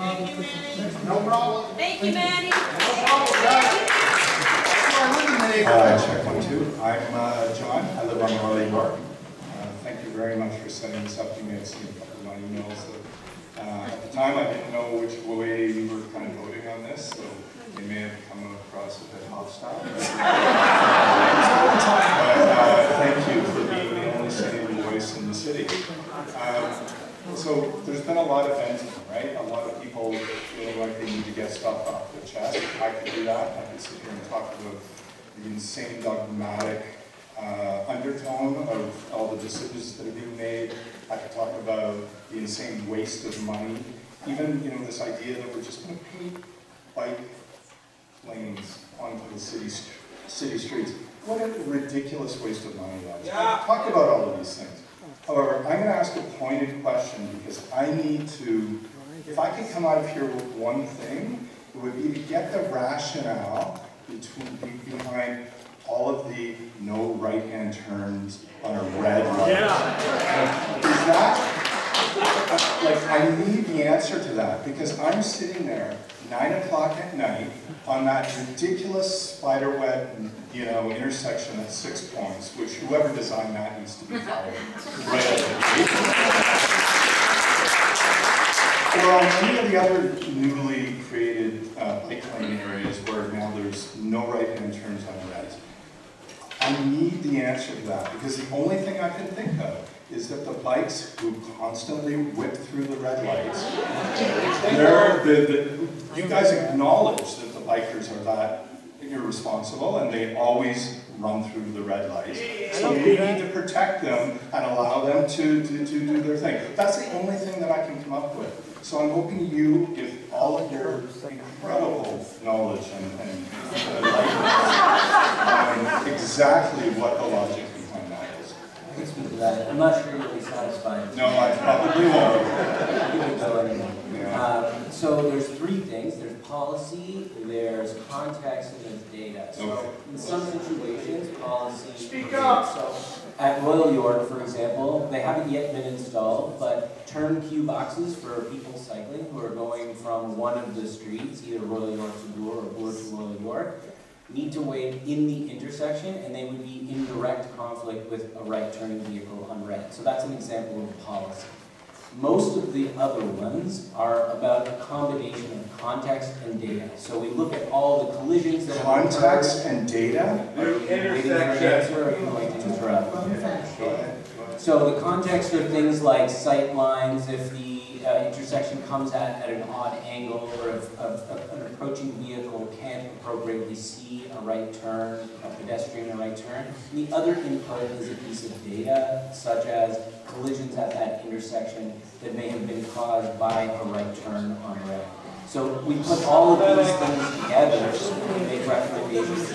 no problem. Thank you, Maddie. No problem, guys. Uh, check one, two. I'm uh, John. I live on Royal York. Uh, thank you very much for setting this up. You may have seen a couple of my emails. So, uh, at the time, I didn't know which way you were kind of voting on this, so it may have come across a bit hostile. But, uh, thank you for being the only sane voice in the city. Um, So there's been a lot of venting, right? A lot of people feel like they need to get stuff off their chest. I could do that. I could sit here and talk about the insane dogmatic uh, undertone of all the decisions that are being made. I could talk about the insane waste of money. Even, you know, this idea that we're just going to paint bike lanes onto the city, st city streets. What a ridiculous waste of money that is. Yeah. Talk about all of these things. However, I'm going to ask a pointed question because I need to, if I could come out of here with one thing, it would be to get the rationale between, behind all of the no right-hand turns on a red light. Yeah. Is that, like, I need the answer to that because I'm sitting there nine o'clock at night on that ridiculous spiderweb, you know, intersection at six points, which whoever designed that needs to be fired. Right. Well, many of the other newly created uh, bike lane areas where now there's no right-hand turns on reds. I need the answer to that because the only thing I can think of is that the bikes who constantly whip through the red lights, they're, the, the, you guys acknowledge that the bikers are that irresponsible and they always run through the red lights. So we need to protect them and allow them to, to, to do their thing. That's the only thing that I can come up with. So I'm hoping you, with all of your incredible knowledge and, and uh, likeness, um, exactly what the logic behind that is. I can speak to that. I'm not sure you'll be satisfied. No, I probably won't. Um, so there's three things. There's policy, there's context, and there's data. So okay. In some situations, policy... Speak up! So at Royal York, for example, they haven't yet been installed, but turn queue boxes for people cycling who are going from one of the streets, either Royal York to Bloor or Bloor to Royal York, need to wait in the intersection, and they would be in direct conflict with a right-turning vehicle on red. So that's an example of policy. Most of the other ones are about a combination of context and data. So we look at all the collisions that context occur. Context and data? Intersection. So the context are things like sight lines, if the uh, intersection comes at, at an odd angle, or if, if, if an approaching vehicle can't appropriately see a right turn, a pedestrian a right turn. And the other input is a piece of data, such as collisions at that intersection that may have been caused by a right turn on red. So we put all of these things together and make recommendations.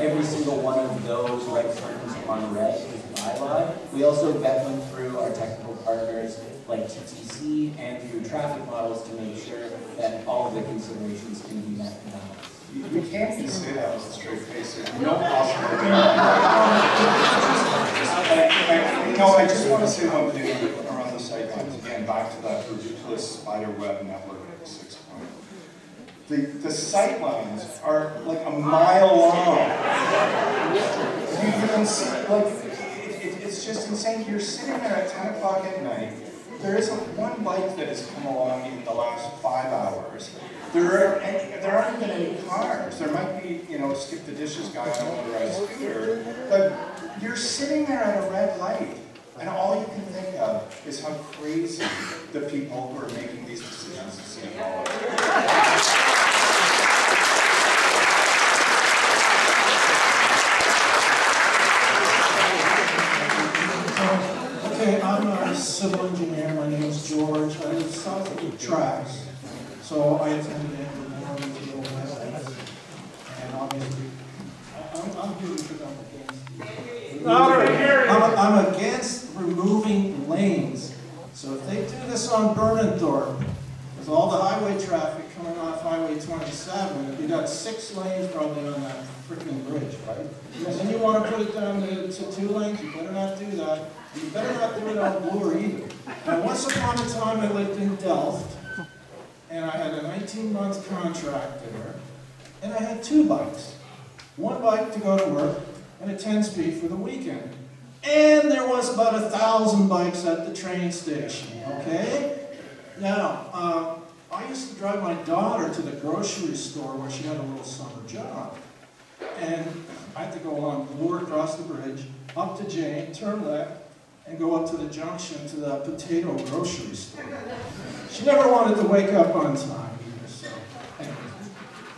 Every single one of those right turns on red is bylaw. We also vet them through our technical partners like T T C and through traffic models to make sure that all of the considerations can be met and balanced. You can't just say that with a straight face. There's no possibility. No, I just want to say one thing around the sightlines. Again, back to that ridiculous spider web network at six point. The, the sightlines are like a mile long. You can see, like, it, it, it's just insane. You're sitting there at ten o'clock at night. There isn't one bike that has come along in the last five hours. There, are any, there aren't even any cars. There might be, you know, skip the dishes guy on a motorized scooter. But you're sitting there at a red light. And all you can think of is how crazy the people who are making these decisions seem. Okay, I'm a civil engineer. My name is George. I live south of the tracks, so I attended Andrew Morgan's deal last night. And obviously, I'm, I'm here because I'm against. I'm, I'm against removing lanes. So if they do this on Burnhamthorpe, with all the highway traffic coming off Highway twenty-seven, you got six lanes probably on that freaking bridge, right? And then you want to put it down to, to two lanes. You better not do that. You better not do it on Bloor either. Now, once upon a time, I lived in Delft, and I had a nineteen-month contract there, and I had two bikes. One bike to go to work, and a ten-speed for the weekend. And there was about a thousand bikes at the train station, okay? Now, uh, I used to drive my daughter to the grocery store where she had a little summer job. And I had to go along Bloor, across the bridge, up to Jane, turn left, and go up to the junction to the potato grocery store. She never wanted to wake up on time either, so anyway.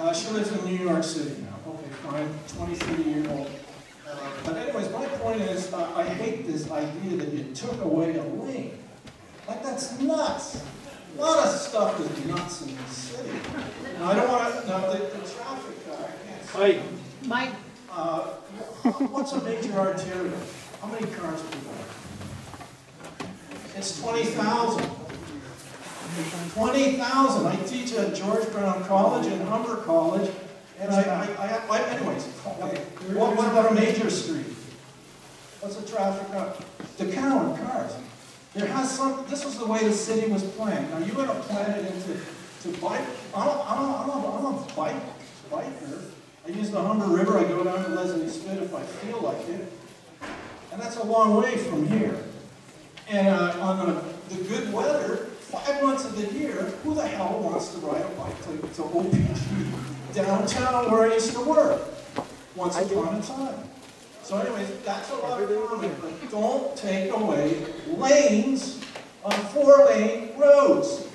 Uh, she lives in New York City now. Okay, fine, twenty-three year old. Uh, but anyways, my point is, uh, I hate this idea that you took away a lane. Like, that's nuts. A lot of stuff is nuts in this city. Now, I don't want to, now, the, the traffic, uh, I can't see. Mike. Uh, what's a major arterial? How many cars per mile? It's twenty thousand. twenty thousand. I teach at George Brown College and Humber College. And I, I, I, I anyways, okay. what, what about a major street? What's the traffic up? The count of cars. There has some, this was the way the city was planned. Now, you got to plan it into to bike. I'm, I'm, I'm, I'm a bike, biker. I use the Humber River. I go down to Leslie Spit if I feel like it. And that's a long way from here. And uh, on the, the good weather, five months of the year, who the hell wants to ride a bike to, to O P G downtown where I used to work once upon a time? So anyways, that's a lot of common, but don't take away lanes on four-lane roads.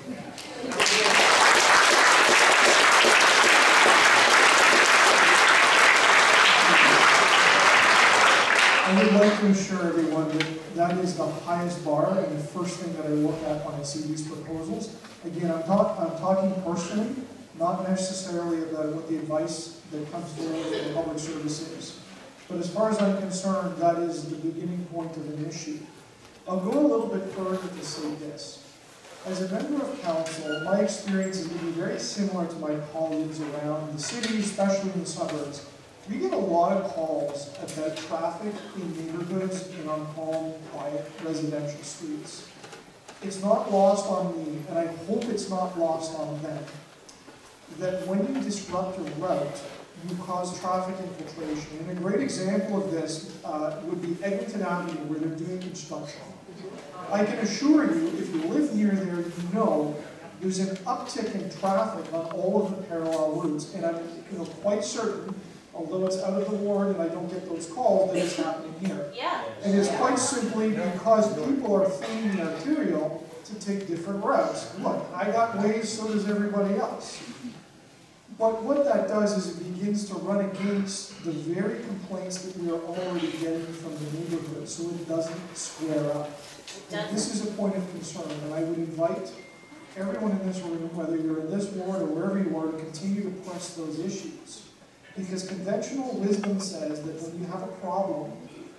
I would like to assure everyone that that is the highest bar and the first thing that I look at when I see these proposals. Again, I'm, talk, I'm talking personally, not necessarily about what the advice that comes through the public service is. But as far as I'm concerned, that is the beginning point of an issue. I'll go a little bit further to say this. As a member of council, my experience is going to be very similar to my colleagues around the city, especially in the suburbs. We get a lot of calls about traffic in neighborhoods and on calm, quiet, residential streets. It's not lost on me, and I hope it's not lost on them, that when you disrupt a route, you cause traffic infiltration. And a great example of this uh, would be Eglinton Avenue, where they're doing construction. I can assure you, if you live near there, you know there's an uptick in traffic on all of the parallel routes, and I'm you know, quite certain, although it's out of the ward and I don't get those calls, that it's happening here. Yeah. And it's quite simply because people are feeding the arterial to take different routes. Look, I got ways, so does everybody else. But what that does is it begins to run against the very complaints that we are already getting from the neighborhood, so it doesn't square up. And this is a point of concern, and I would invite everyone in this room, whether you're in this ward or wherever you are, to continue to press those issues. Because conventional wisdom says that when you have a problem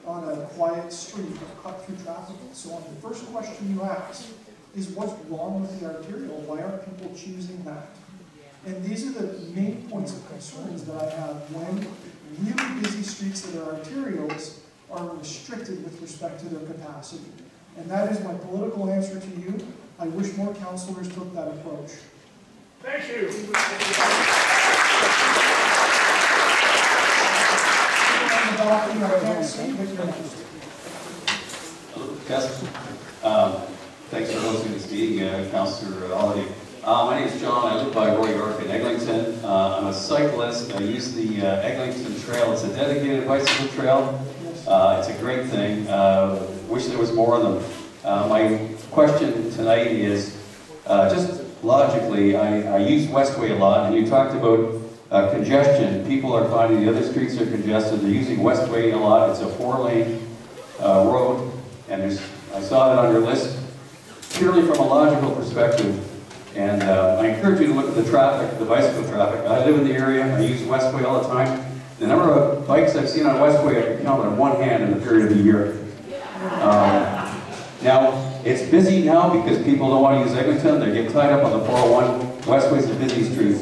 on a quiet street of cut-through traffic and so on, the first question you ask is what's wrong with the arterial? Why aren't people choosing that? And these are the main points of concerns that I have when really busy streets that are arterials are restricted with respect to their capacity. And that is my political answer to you. I wish more councillors took that approach. Thank you. Thank you. Um, thanks for hosting this meeting, uh, Councillor Holliday. Uh, my name is John. I live by Royal York in Eglinton. Uh, I'm a cyclist. I use the uh, Eglinton Trail. It's a dedicated bicycle trail. Uh, it's a great thing. Uh, wish there was more of them. Uh, my question tonight is, uh, just logically, I, I use Westway a lot, and you talked about uh, congestion. People are finding the other streets are congested. They're using Westway a lot. It's a four-lane uh, road, and there's, I saw that on your list, purely from a logical perspective. And uh, I encourage you to look at the traffic, the bicycle traffic. I live in the area, I use Westway all the time. The number of bikes I've seen on Westway, I can count on one hand in the period of the year. Um, now, it's busy now because people don't want to use Eglinton, they get tied up on the four oh one. Westway's a busy street.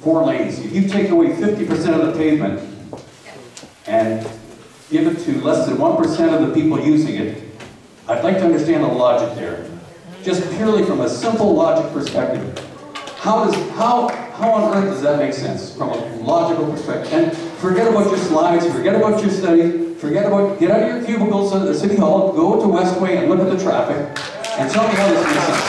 Four lanes. If you take away fifty percent of the pavement and give it to less than one percent of the people using it, I'd like to understand the logic there. Just purely from a simple logic perspective, how does how how on earth does that make sense from a logical perspective? And forget about your slides, forget about your study, forget about get out of your cubicles at the city hall, go to Westway and look at the traffic, and tell me how this makes sense.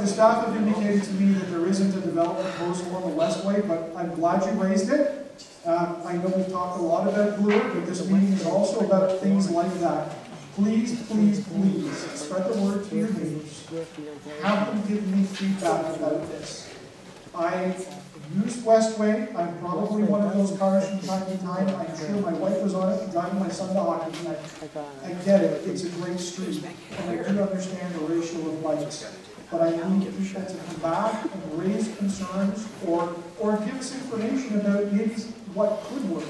The staff have indicated to me that there isn't a development proposal on the Westway, but I'm glad you raised it. Uh, I know we've talked a lot about Bloor, but this meeting is also about things like that. Please, please, please, spread the word to your neighbors. Have them give me feedback about this. I used Westway. I'm probably one of those cars from time to time. I'm sure my wife was on it, driving my son to hockey tonight. I get it. It's a great street, and I do understand the ratio of bikes. But I need people to come back and raise concerns or, or give us information about maybe what could work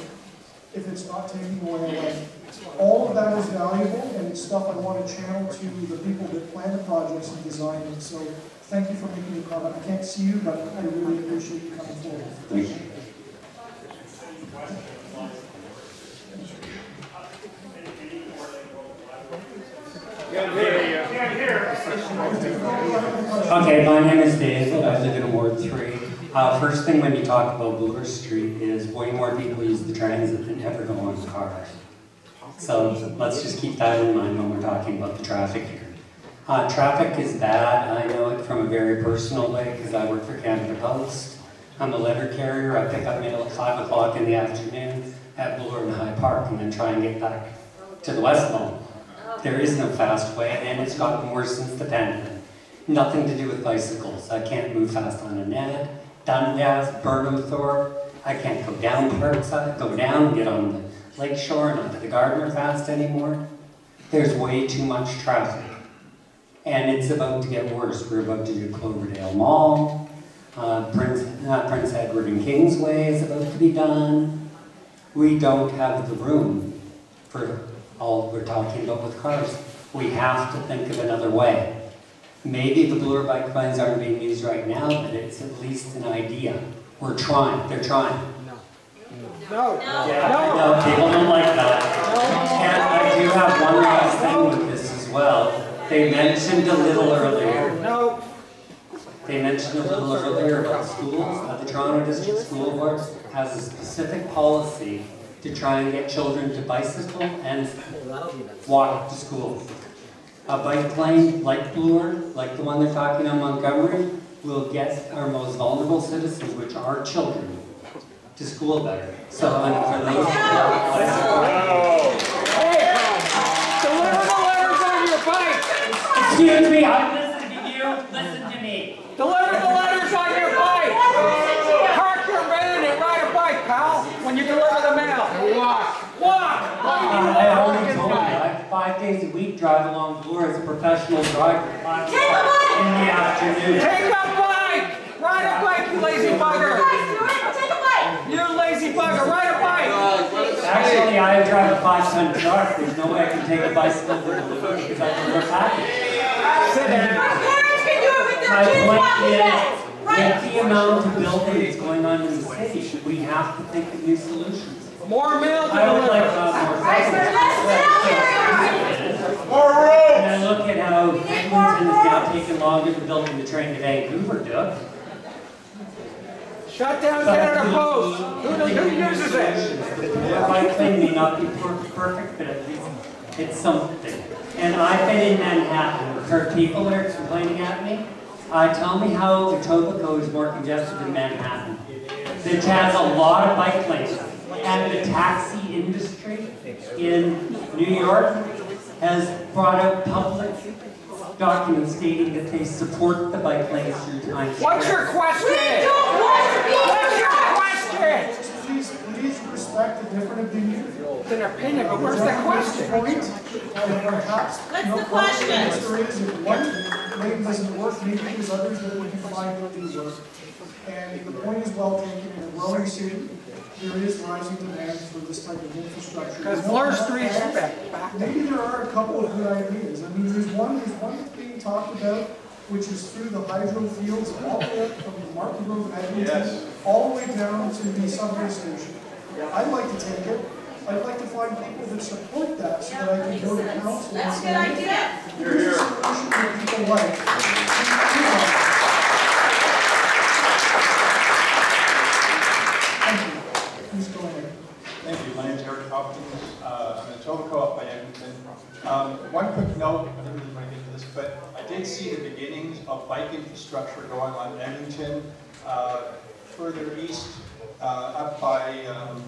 if it's not taking away away. All of that is valuable, and it's stuff I want to channel to the people that plan the projects and design it. So thank you for making the comment. I can't see you, but I really appreciate you coming forward. Thank you. Yeah, yeah, yeah. Okay, my name is Basil. I live in Ward three. Uh, first thing when you talk about Bloor Street is way more people use the transit than ever go on the cars. So let's just keep that in mind when we're talking about the traffic here. Uh, traffic is bad. I know it from a very personal way because I work for Canada Post. I'm a letter carrier. I pick up mail at five o'clock in the afternoon at Bloor and High Park and then try and get back to the West Mall. There is no fast way, and it's gotten worse since the pandemic. Nothing to do with bicycles. I can't move fast on a net. Dundas, Burnhamthorpe. I can't go down Parkside, go down, get on the Lakeshore and onto the Gardner fast anymore. There's way too much traffic. And it's about to get worse. We're about to do Cloverdale Mall. Uh, Prince, not Prince Edward and Kingsway is about to be done. We don't have the room for all we're talking about with cars. We have to think of another way. Maybe the Bloor bike lanes aren't being used right now, but it's at least an idea. We're trying. They're trying. No. No. No. Yeah, no. No, people don't like that. No. And I do have one last thing with this as well. They mentioned a little earlier. No. They mentioned a little earlier about schools. Uh, the Toronto District School Board has a specific policy to try and get children to bicycle and walk to school. A bike lane like Bloor, like the one they're talking on Montgomery, will get our most vulnerable citizens, which are children, to school better. So I'm for those who are bicycle. Hey, deliver the letters on your bike! Excuse me, I listen to you, listen to me. Deliver the letters on your bike! Park your van and ride a bike, pal, when you deliver the mail. Walk! Walk! Why do you walk? Five days a week, drive along Bloor as a professional driver. Five Take a bike! In the afternoon. Take a bike! Ride a bike, you lazy bugger! Take a bike! You lazy bugger, ride a bike! Actually, I drive a five-ton truck. There's no way I can take a bicycle to Bloor because I can work happy. Sit there. My parents can do it with their kids walking it. With the amount of buildings going on in the city, we have to think of new solutions. More mail delivery. I would like uh, more And I look at how Edmonton is now taking longer to build the train to Vancouver, Doug. Shut down Canada Post! Who uses it? The bike thing may not be perfect, but at least it's something. And I've been in Manhattan. There are people that are complaining at me. Uh, tell me how Etobicoke is more congested than Manhattan, which has a lot of bike lanes. And the taxi industry in New York has brought out public documents stating that they support the bike lanes through Times Square. What's your question? We don't want to be What's your question? Please, please respect the different opinions. It's an opinion, but where's the question? What's the question? One lane doesn't work, maybe there's others that we can find that do work. And the point is well taken. In a growing city, there is rising demand for this type of infrastructure. Because Bloor Street's back. Maybe there are a couple of good ideas. I mean, there's one, there's one being talked about, which is through the hydro fields, all the way up from the Market Road, Edmonton, yes. all the way down to the subway station. I'd like to take it. I'd like to find people that support that, so that I can go to council. That's a good idea. You're here. That people like. Thank you. My name is Eric Hopkins. Uh, I'm an Etobicoke off by Edmonton. Um, one quick note, I didn't really want to get to this, but I did see the beginnings of bike infrastructure going on in Edmonton, uh, further east, uh, up by, um,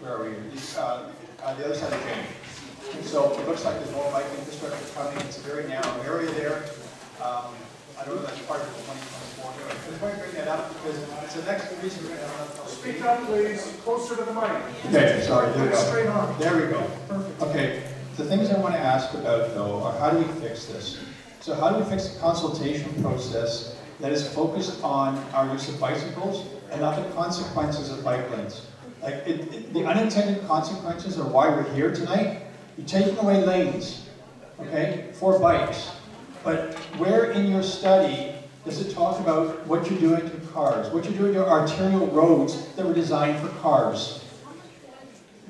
where are we? Uh, on the other side of Jane. So it looks like there's more bike infrastructure coming. It's a very narrow area there. Um, I don't know if that's part of the twenty twenty-four. I just want to bring that up because it's the next reason we're going to have another. Speak up, please. Closer to the mic. Okay, sorry. There we go. Straight on. There we go. Perfect. Okay. The things I want to ask about, though, are how do we fix this? So how do we fix the consultation process that is focused on our use of bicycles and not the consequences of bike lanes? Like, it, it, the unintended consequences are why we're here tonight. You're taking away lanes, okay, for bikes. But where in your study does it talk about what you're doing to cars, what you're doing to arterial roads that were designed for cars?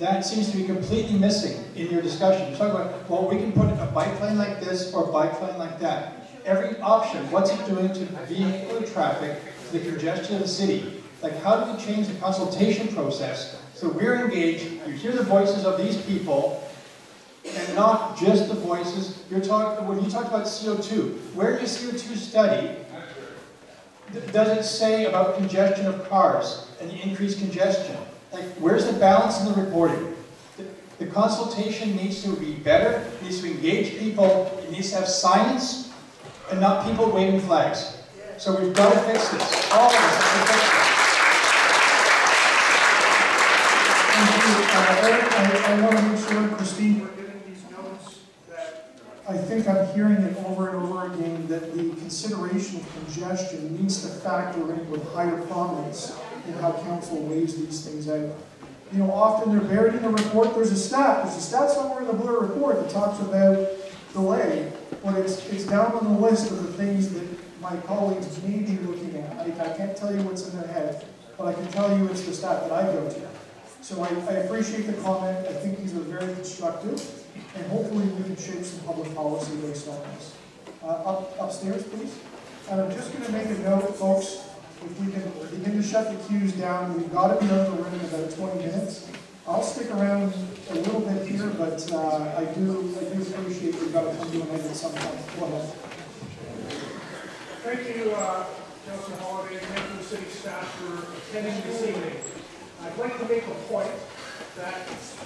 That seems to be completely missing in your discussion. You're talking about, well, we can put a bike lane like this or a bike lane like that. Every option, what's it doing to vehicular traffic, to the congestion of the city? Like, how do we change the consultation process so we're engaged, you hear the voices of these people, and not just the voices. You're talking when you talk about C O two. Where in your C O two study th does it say about congestion of cars and the increased congestion? Like, where's the balance in the reporting? The, the consultation needs to be better. It needs to engage people. It needs to have science and not people waving flags. So we've got to fix this. All of us have to fix this. Thank you. Uh, Eric, I, I want to make sure, Christine. I think I'm hearing it over and over again that the consideration of congestion needs to factor in with higher prominence in how council weighs these things out. You know, often they're buried in the report. There's a stat. There's a stat somewhere in the Bloor report that talks about delay, but it's, it's down on the list of the things that my colleagues may be looking at. I, I can't tell you what's in their head, but I can tell you it's the stat that I go to. So I, I appreciate the comment. I think these are very constructive, and hopefully we can shape some public policy based on this. Uh, up, upstairs, please. And I'm just going to make a note, folks, if we can begin to shut the queues down, we've got to be out of the room in about twenty minutes. I'll stick around a little bit here, but uh, I do I do appreciate we've got to come to an end at some point. Thank you, uh, Council Holiday, and thank you, City staff, for attending this evening. I'd like to make a point that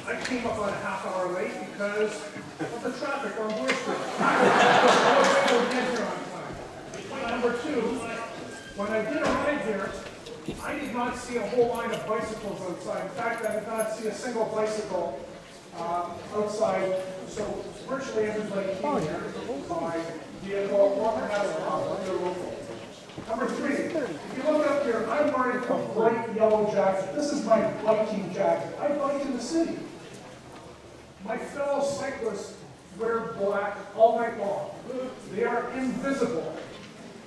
I came up on a half hour late because of the traffic on Bloor Street. I was able to get here on time. Number two, when I did arrive here, I did not see a whole line of bicycles outside. In fact, I did not see a single bicycle uh, outside. So virtually everybody came here by vehicle or had a problem. They're local. Number three, if you look up here, I'm wearing a bright yellow jacket. This is my biking jacket. I bike in the city. My fellow cyclists wear black all night long. They are invisible.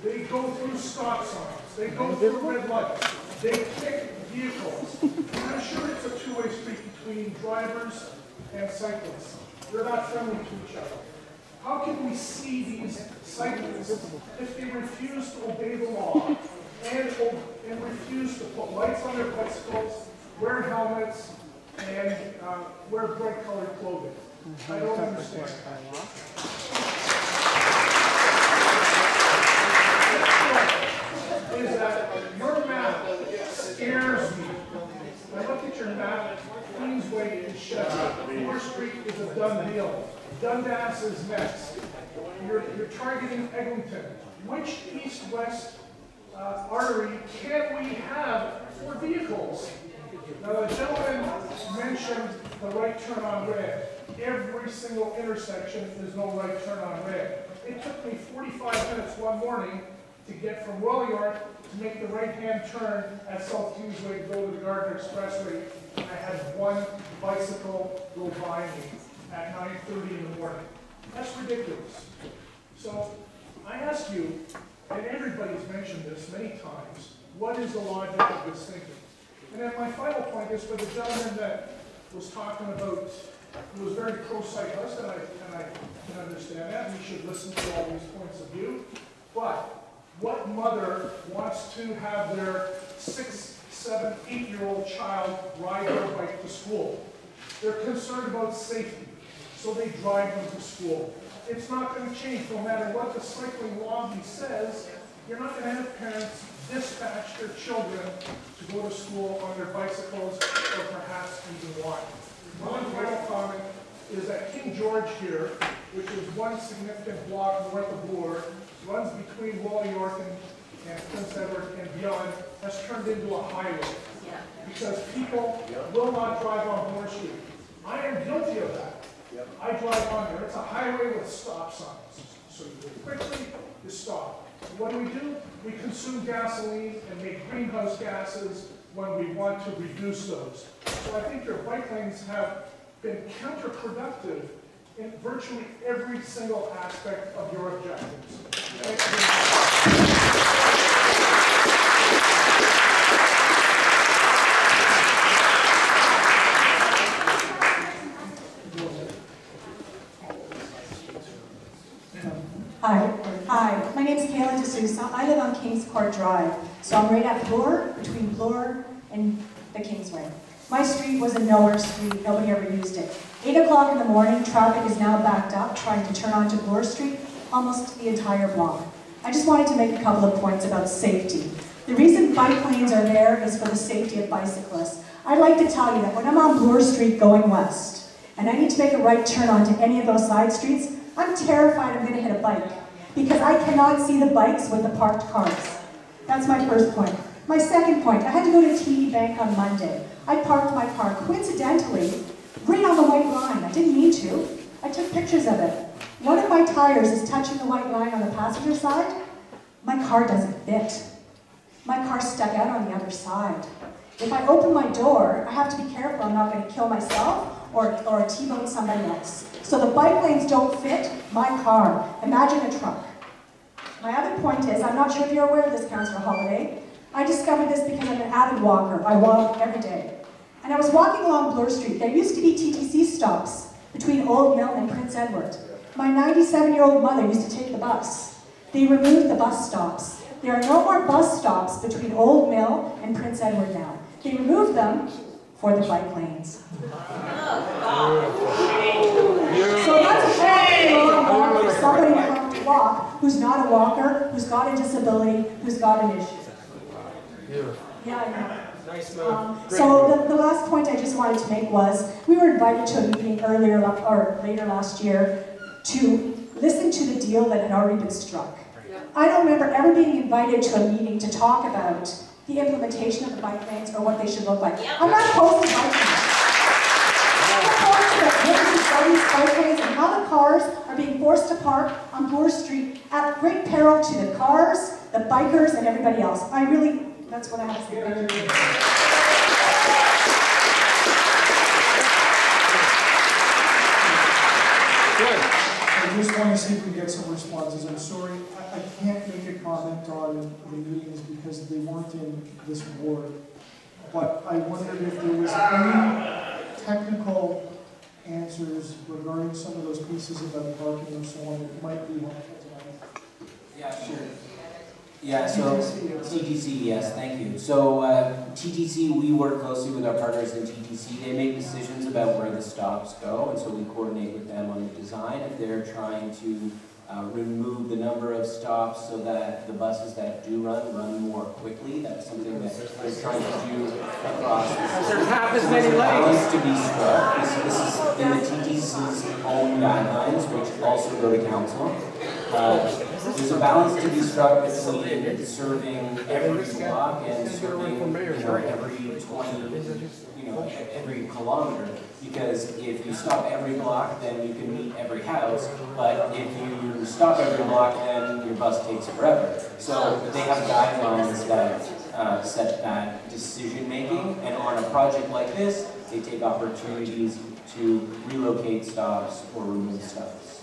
They go through stop signs. They go through red lights. They kick vehicles. And I'm sure it's a two-way street between drivers and cyclists. They're not friendly to each other. How can we see these cyclists if they refuse to obey the law and, and refuse to put lights on their bicycles, wear helmets, and uh, wear bright colored clothing? I don't understand. Street is a Dunhill. Dundas is next. You're, you're targeting Eglinton. Which east-west uh, artery can we have for vehicles? Now, the gentleman mentioned the right turn on red. Every single intersection, there's no right turn on red. It took me forty-five minutes one morning to get from Royal York to make the right-hand turn at South Kingsway, go to the Gardner Expressway. I had one bicycle go by me at nine thirty in the morning. That's ridiculous. So I ask you, and everybody's mentioned this many times, what is the logic of this thinking? And then my final point is for the gentleman that was talking about, who was very pro-cyclist, and I, and I can understand that. We should listen to all these points of view. But what mother wants to have their six, seven, eight-year-old child ride their bike to school? They're concerned about safety, so they drive them to school. It's not going to change. No matter what the cycling lobby says, you're not going to have parents dispatch their children to go to school on their bicycles or perhaps even walk. One final comment is that King George here, which is one significant block north of Bloor, runs between Royal York and, and Prince Edward and beyond, has turned into a highway. Yeah. Because people yeah. will not drive on Bloor Street. I am guilty of that. Yeah. I drive on there. It's a highway with stop signs. So you go quickly, you stop. And what do we do? We consume gasoline and make greenhouse gases when we want to reduce those. So I think your bike lanes have been counterproductive in virtually every single aspect of your objectives. Thank you. Hi, hi. My name is Kayla D'Souza. I live on Kings Court Drive, so I'm right at Bloor, between Bloor and the Kingsway. My street was a nowhere street, nobody ever used it. eight o'clock in the morning, traffic is now backed up, trying to turn onto Bloor Street, almost the entire block. I just wanted to make a couple of points about safety. The reason bike lanes are there is for the safety of bicyclists. I'd like to tell you that when I'm on Bloor Street going west, and I need to make a right turn onto any of those side streets, I'm terrified I'm going to hit a bike, because I cannot see the bikes with the parked cars. That's my first point. My second point, I had to go to T D Bank on Monday. I parked my car, coincidentally, right on the white line. I didn't need to. I took pictures of it. One of my tires is touching the white line on the passenger side. My car doesn't fit. My car stuck out on the other side. If I open my door, I have to be careful I'm not going to kill myself or, or T-bone somebody else. So the bike lanes don't fit my car. Imagine a truck. My other point is, I'm not sure if you're aware of this, Councillor Holiday. I discovered this because I'm an avid walker. I walk every day. And I was walking along Bloor Street. There used to be T T C stops between Old Mill and Prince Edward. My ninety-seven-year-old mother used to take the bus. They removed the bus stops. There are no more bus stops between Old Mill and Prince Edward now. They removed them for the bike lanes. So that's a very long walk for somebody to have to walk who's not a walker, who's got a disability, who's got an issue. Yeah, yeah. Nice move. Um, so the, the last point I just wanted to make was, we were invited to a meeting earlier or later last year to listen to the deal that had already been struck. Yeah. I don't remember ever being invited to a meeting to talk about the implementation of the bike lanes or what they should look like. Yeah. I'm not opposed to bike lanes. I'm opposed to the bike lanes and how the cars are being forced to park on Bloor Street at great peril to the cars, the bikers, and everybody else. I really. That's what I have to say. Thank you. I just want to see if we get some responses. I'm sorry, I, I can't make a comment on the meetings because they weren't in this ward. But I wondered if there was any technical answers regarding some of those pieces about parking and so on that might be helpful tonight. Yeah, sure. Yeah, so T T C, yes, thank you. So uh, T T C, we work closely with our partners in T T C. They make decisions about where the stops go, and so we coordinate with them on the design. If they're trying to uh, remove the number of stops so that the buses that do run, run more quickly, that's something that they're trying to do across the system. There's half as many lanes. This is in the T T C. zoning guidelines, which also go to council. Uh, There's a balance to be struck between serving every block and serving, you know, every twenty, you know, every kilometer. Because if you stop every block, then you can meet every house. But if you stop every block, then your bus takes forever. So they have guidelines that uh, set that decision making. And on a project like this, they take opportunities to relocate stops or remove stops.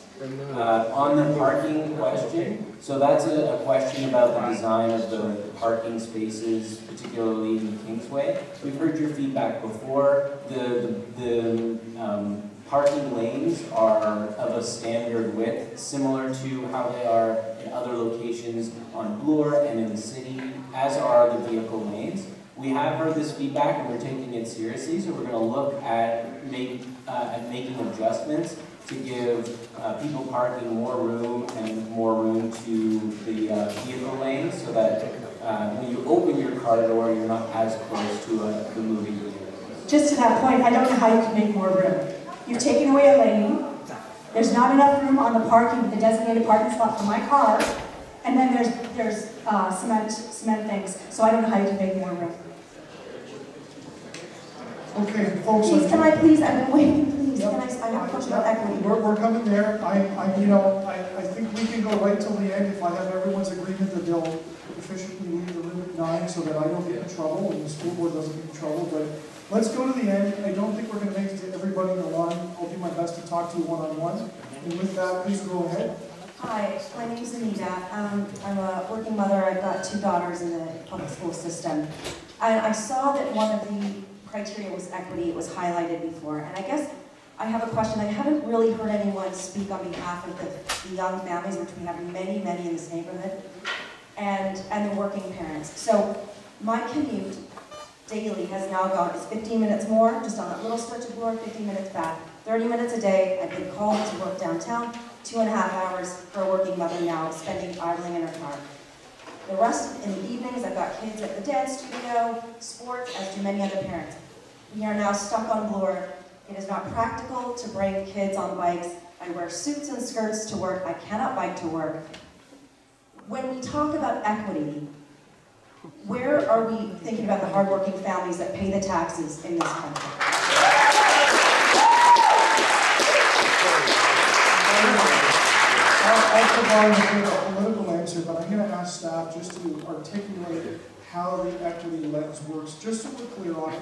Uh, on the parking question, so that's a, a question about the design of the parking spaces, particularly in Kingsway. We've heard your feedback before. The, the um, parking lanes are of a standard width, similar to how they are in other locations on Bloor and in the city, as are the vehicle lanes. We have heard this feedback and we're taking it seriously, so we're going to look at, make, uh, at making adjustments to give uh, people parking more room and more room to the uh, vehicle lanes, so that uh, when you open your car door, you're not as close to uh, the movie theater. Just to that point, I don't know how you can make more room. You've taken away a lane, there's not enough room on the parking, the designated parking spot for my car, and then there's, there's uh, cement, cement things, so I don't know how you can make more room. Okay, folks. Please, can I please, I've been waiting. Yep. I, I have a question about equity. We're, we're coming there. I, I, you know, I, I think we can go right till the end if I have everyone's agreement that they'll efficiently leave the room at nine so that I don't get in trouble and the school board doesn't get in trouble. But let's go to the end. I don't think we're going to make it to everybody in the line. I'll do my best to talk to you one-on-one. And with that, please go ahead. Hi, my name's Anita. Um, I'm a working mother. I've got two daughters in the public school system. And I saw that one of the criteria was equity. It was highlighted before. And I guess I have a question. I haven't really heard anyone speak on behalf of the, the young families, which we have many, many in this neighborhood, and, and the working parents. So my commute daily has now gone, it's fifteen minutes more, just on that little stretch of Bloor, fifteen minutes back, thirty minutes a day. I've been called to work downtown, two and a half hours for a working mother now, spending idling in her car. The rest in the evenings, I've got kids at the dance studio, sports, as do many other parents. We are now stuck on Bloor. It is not practical to bring kids on bikes. I wear suits and skirts to work. I cannot bike to work. When we talk about equity, where are we thinking about the hardworking families that pay the taxes in this country? I'll provide a political answer, but I'm going to ask staff just to articulate how the equity lens works, just so we're clear on it.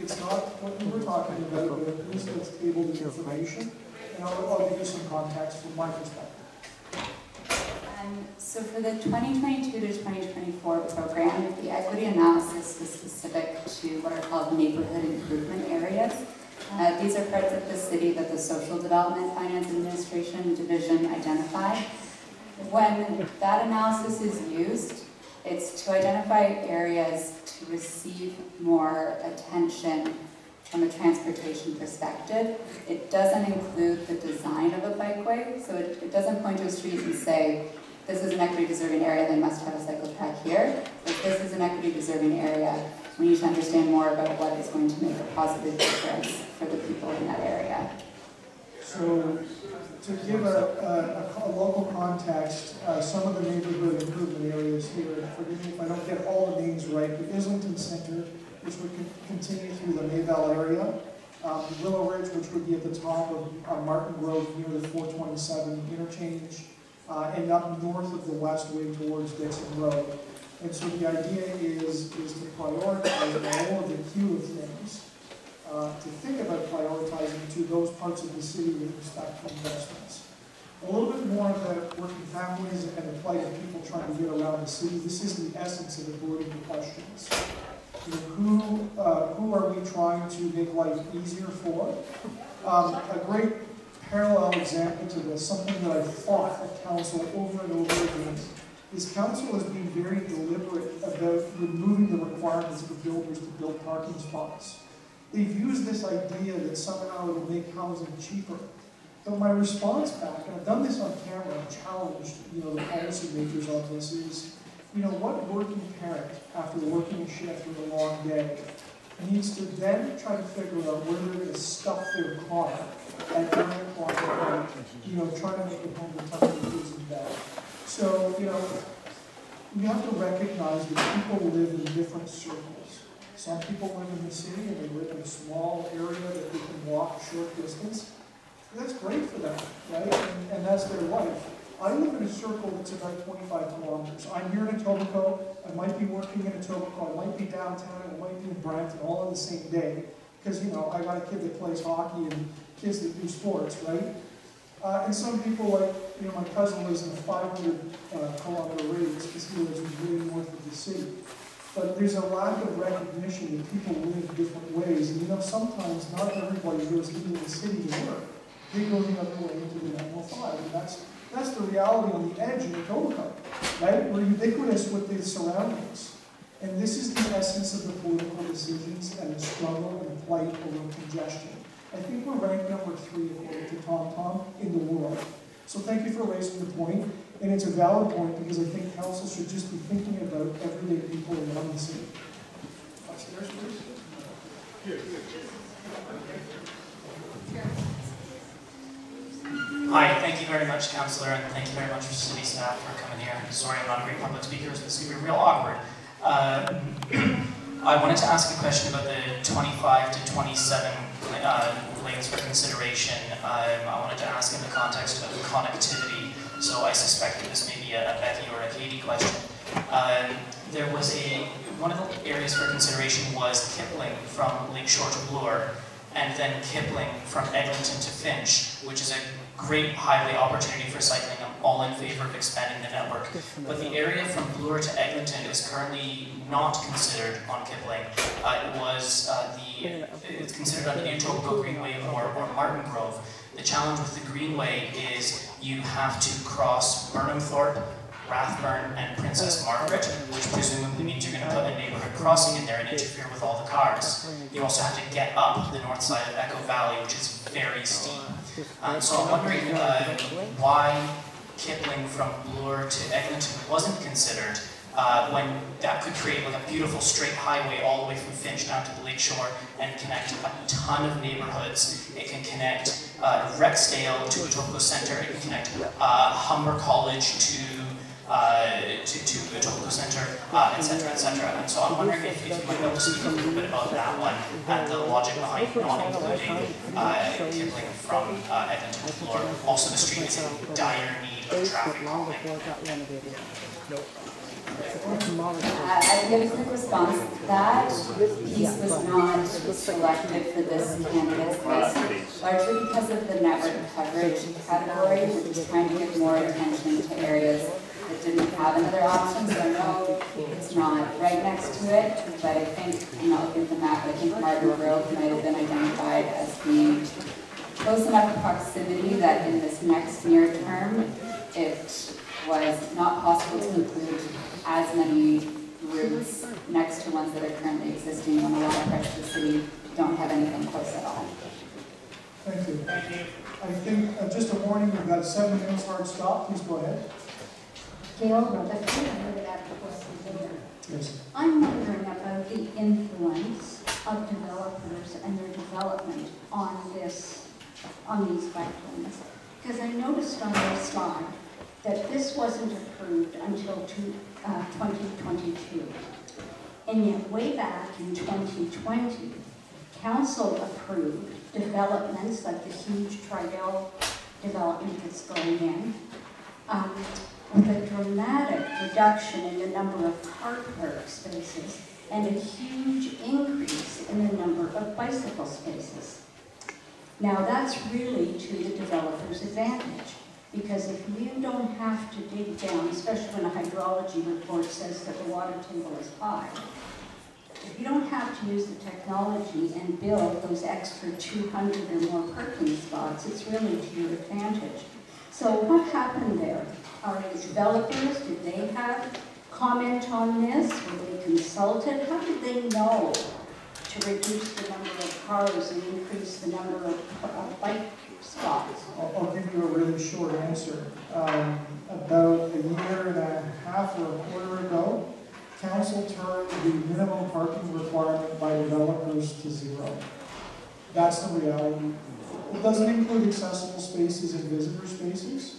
It's not what we were talking about, but at least let's table the information, and I'll, I'll give you some context from my perspective. Um, so for the twenty twenty-two to twenty twenty-four program, the equity analysis was specific to what are called neighborhood improvement areas. Uh, these are parts of the city that the Social Development, Finance, Administration Division identified. When that analysis is used, it's to identify areas to receive more attention from a transportation perspective. It doesn't include the design of a bikeway, so it, it doesn't point to a street and say, this is an equity-deserving area, they must have a cycle track here. If this is an equity-deserving area, we need to understand more about what is going to make a positive difference for the people in that area. So, to give a, a, a, a local context, uh, some of the neighborhood improvement areas here, forgive me if I don't get all the names right, but Islington Centre, which would con continue through the Mayvale area, um, Willow Ridge, which would be at the top of uh, Martin Grove near the four twenty-seven interchange, uh, and up north of the Westway towards Dixon Road. And so the idea is, is to prioritize all of the queue of things. Uh, to think about prioritizing to those parts of the city with respect to investments. A little bit more about working families and the plight of people trying to get around the city. This is the essence of the political questions. You know, who, uh, who are we trying to make life easier for? Um, a great parallel example to this, something that I fought at council over and over again, is council has been very deliberate about removing the requirements for builders to build parking spots. They've used this idea that somehow it will make housing cheaper. But my response back, and I've done this on camera, I've challenged you know, the policymakers on this, is, you know, what working parent, after working a shift or a long day, needs to then try to figure out where they're going to stuff their car at nine o'clock at night you know, trying to make it home and tucking the kids in bed. So, you know, we have to recognize that people live in different circles. Some people live in the city and they live in a small area that they can walk a short distance. That's great for them, right? And, and that's their life. I live in a circle that's about twenty-five kilometers. I'm here in Etobicoke. I might be working in Etobicoke. I might be downtown. I might be in Brampton all on the same day. Because, you know, I got a kid that plays hockey and kids that do sports, right? Uh, and some people, like, you know, my cousin lives in a five hundred kilometer uh, radius because he lives really north of the city. But there's a lack of recognition that people live different ways. And, you know, sometimes not everybody goes into the city to work. They go the other way into the nine oh five. And that's, that's the reality on the edge in Etobicoke, right? We're ubiquitous with the surroundings. And this is the essence of the political decisions and the struggle and the plight over congestion. I think we're ranked number three according to TomTom in the world. So thank you for raising the point, and it's a valid point because I think council should just be thinking about everyday people around the city. Upstairs, please. Here, here. Hi, thank you very much, Councillor, and thank you very much for city staff for coming here. Sorry I'm not a great public speaker, so this is going to be real awkward. Uh, I wanted to ask a question about the twenty-five to twenty-seven uh, lanes for consideration. Um, I wanted to ask in the context of connectivity, so I suspect that this may be a, a Betty or a Katie question. Um, there was a, one of the areas for consideration was Kipling from Lakeshore to Bloor, and then Kipling from Eglinton to Finch, which is a great highway opportunity for cycling. I'm all in favor of expanding the network. But the area from Bloor to Eglinton is currently not considered on Kipling. Uh, it was uh, the, it's considered on the Etobicoke Greenway or, or Martin Grove. The challenge with the Greenway is you have to cross Burnhamthorpe, Rathburn, and Princess Margaret, which presumably means you're going to put a neighborhood crossing in there and interfere with all the cars. You also have to get up the north side of Echo Valley, which is very steep. Um, so I'm wondering uh, why Kipling from Bloor to Eglinton wasn't considered uh, when that could create like a beautiful straight highway all the way from Finch down to the lakeshore and connect a ton of neighborhoods. It can connect uh, Rexdale to Etobicoke Centre. It can connect uh, Humber College to Uh, to, to Etobicoke Centre, uh, et cetera, et cetera. And so I'm wondering if, if you might be able to speak a little bit about that one and the logic behind not including uh, Kipling from uh, Edmonton to Bloor. Also, the street is in dire need of traffic calming. I give a quick response to that. Peace was not selected for this candidate's race, largely because of the network coverage category. We're just trying to give more attention to areas that didn't have another option, so no, it's not right next to it. But I think, you know, looking at the map, I think Martin Grove might have been identified as being close enough in proximity that in this next near term, it was not possible to include as many routes next to ones that are currently existing when a lot of parts of the city don't have anything close at all. Thank you. Thank you. I think, uh, just a warning, we've got seven minutes hard stop. Please go ahead. Yes. I'm wondering about the influence of developers and their development on this, on these bike lanes. Because I noticed on your slide that this wasn't approved until two, uh, twenty twenty-two. And yet way back in twenty twenty, council approved developments like the huge Tridell development that's going in. Um, with a dramatic reduction in the number of car park spaces and a huge increase in the number of bicycle spaces. Now that's really to the developer's advantage, because if you don't have to dig down, especially when a hydrology report says that the water table is high, if you don't have to use the technology and build those extra two hundred or more parking spots, it's really to your advantage. So what happened there? Are the developers, did they have comment on this? Were they consulted? How did they know to reduce the number of cars and increase the number of uh, bike spots? I'll, I'll give you a really short answer. Um, about a year and a half or a quarter ago, council turned the minimum parking requirement by developers to zero. That's the reality. It doesn't include accessible spaces and visitor spaces.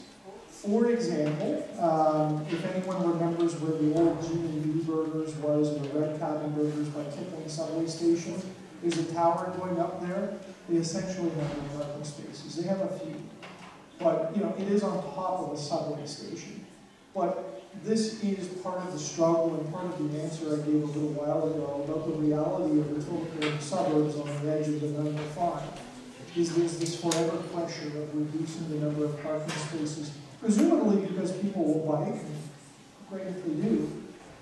For example, um, if anyone remembers where the old G and B Burgers was, or the Red Cabin Burgers by Kipling subway station, there's a tower going up there. They essentially have no parking spaces. They have a few, but you know it is on top of a subway station. But this is part of the struggle and part of the answer I gave a little while ago about the reality of the total suburbs on the edge of the number five. Is there's this forever pressure of reducing the number of parking spaces, presumably because people will bike, and great if they do.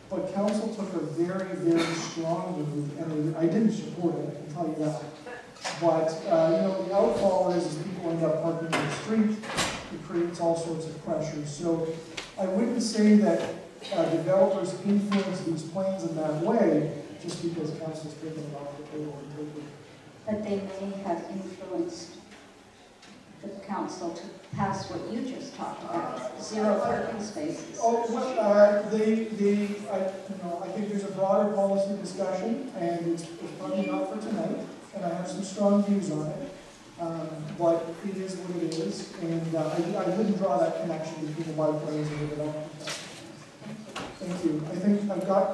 But council took a very, very strong move, and I didn't support it, I can tell you that. But uh, you know, the outfall is, is people end up parking on the street. It creates all sorts of pressure. So I wouldn't say that uh, developers influence these plans in that way just because council's taken it off the table and taken it. That they may have influenced the council to pass what you just talked about, zero parking spaces. Oh, well, uh, they, they, I, you know, I think there's a broader policy discussion, and it's, it's probably not for tonight, and I have some strong views on it, um, but it is what it is, and uh, I, I wouldn't draw that connection between the bike lanes and the development. Thank you. I think I've got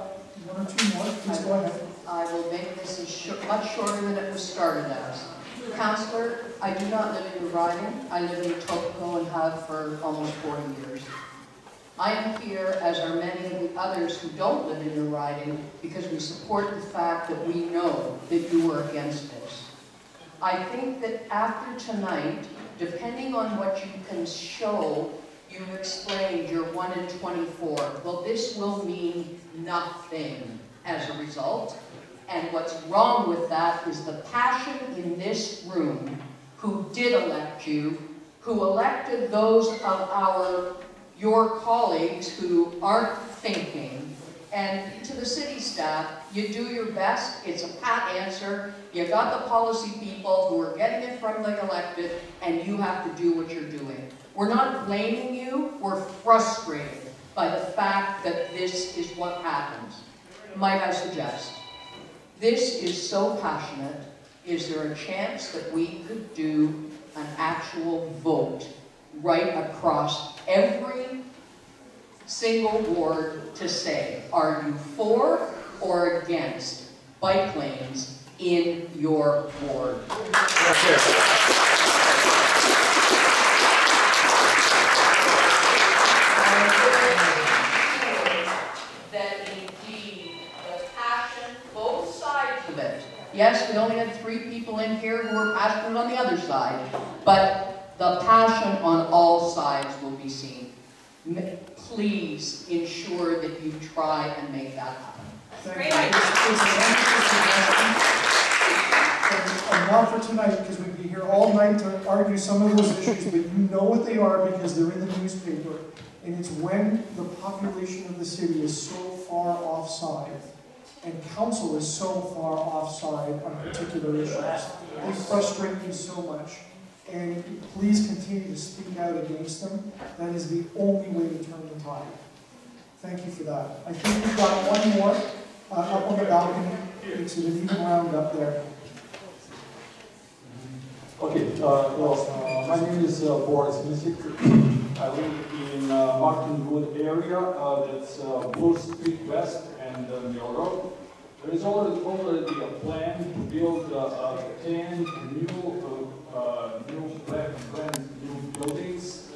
one or two more. Please go ahead. I will make this as sh much shorter than it was started as. Councillor, I do not live in Ryan. I live in Etobicoke and have for almost forty years. I am here, as are many of the others who don't live in your riding, because we support the fact that we know that you were against this. I think that after tonight, depending on what you can show, you've explained your one in twenty-four. Well, this will mean nothing as a result. And what's wrong with that is the passion in this room who did elect you, who elected those of our, your colleagues who aren't thinking. And to the city staff, you do your best. It's a pat answer. You got the policy people who are getting it from the elected, and you have to do what you're doing. We're not blaming you. We're frustrated by the fact that this is what happens. Might I suggest? This is so passionate. Is there a chance that we could do an actual vote right across every single ward to say, are you for or against bike lanes in your ward? Yes, we only had three people in here who were passionate on the other side, but the passion on all sides will be seen. Please ensure that you try and make that happen. That's great idea. Not for tonight, because we'd be here all night to argue some of those issues, but you know what they are because they're in the newspaper, and it's when the population of the city is so far offside. And council is so far offside on particular issues. They frustrate me so much. And please continue to speak out against them. That is the only way to turn the tide. Thank you for that. I think we've got one more uh, up on the balcony. It's an even round up there. Okay, uh, well, uh, my name is uh, Boris Misik. I live in uh, Martin Wood area, uh, that's uh, Bloor Street West and uh, Mill Road. There is already, already a plan to build uh, uh, ten new, uh, uh, new, brand, brand new buildings.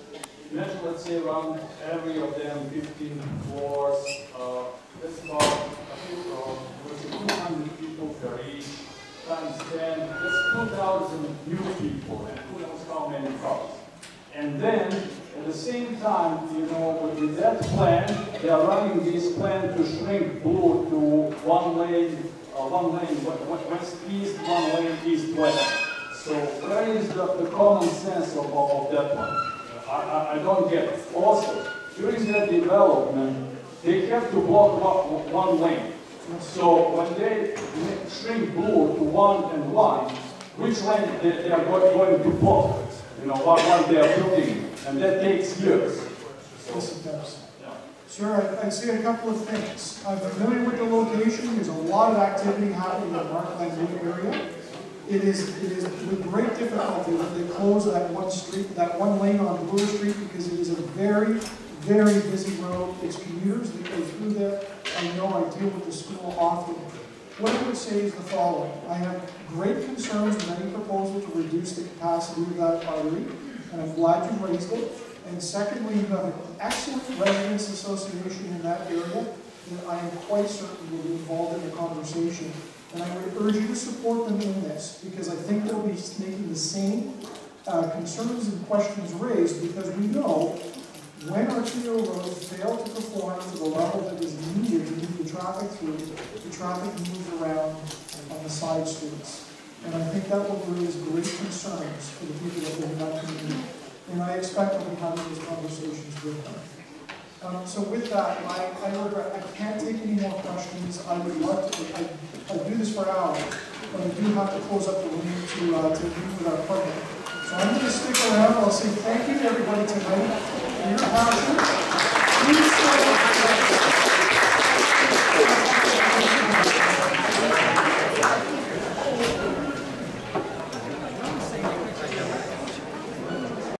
Imagine, let's say, around every of them fifteen floors. Uh, that's about two hundred people per each, times ten. That's two thousand new people, and who knows how many cars. And then, at the same time, you know, with that plan, they are running this plan to shrink Bloor to one lane, uh, one lane west-east, one lane east-west. So where is the, the common sense of, of that one? I, I, I don't get it. Also, during that development, they have to block one, one lane. So when they shrink Bloor to one and one, which lane they, they are going to block? You know, what, what they are building. And that takes years. Yes, it does. Yeah. Sure, I'd say a couple of things. I'm familiar with the location. There's a lot of activity happening in the Marflin area. It is, it is with great difficulty that they close that one street, that one lane on Bloor Street, because it is a very, very busy road. It's commuters that go through there. I know I deal with the school often. What I would say is the following. I have great concerns with any proposal to reduce the capacity of that artery, and I'm glad you raised it. And secondly, you have an excellent residents association in that area that I am quite certain will be involved in the conversation. And I would urge you to support them in this, because I think they'll be making the same uh, concerns and questions raised, because we know when arterial roads fail to perform to the level that is needed to move the traffic through, the traffic moves around on the side streets. And I think that will raise great concerns for the people that live in that community. And I expect we'll be having these conversations with them. Um, so with that, I, I regret I can't take any more questions. I would love to. I, I do this for hours, but I do have to close up the room to uh, to meet with our partner. So I'm going to stick around. I'll say thank you to everybody tonight for your passion.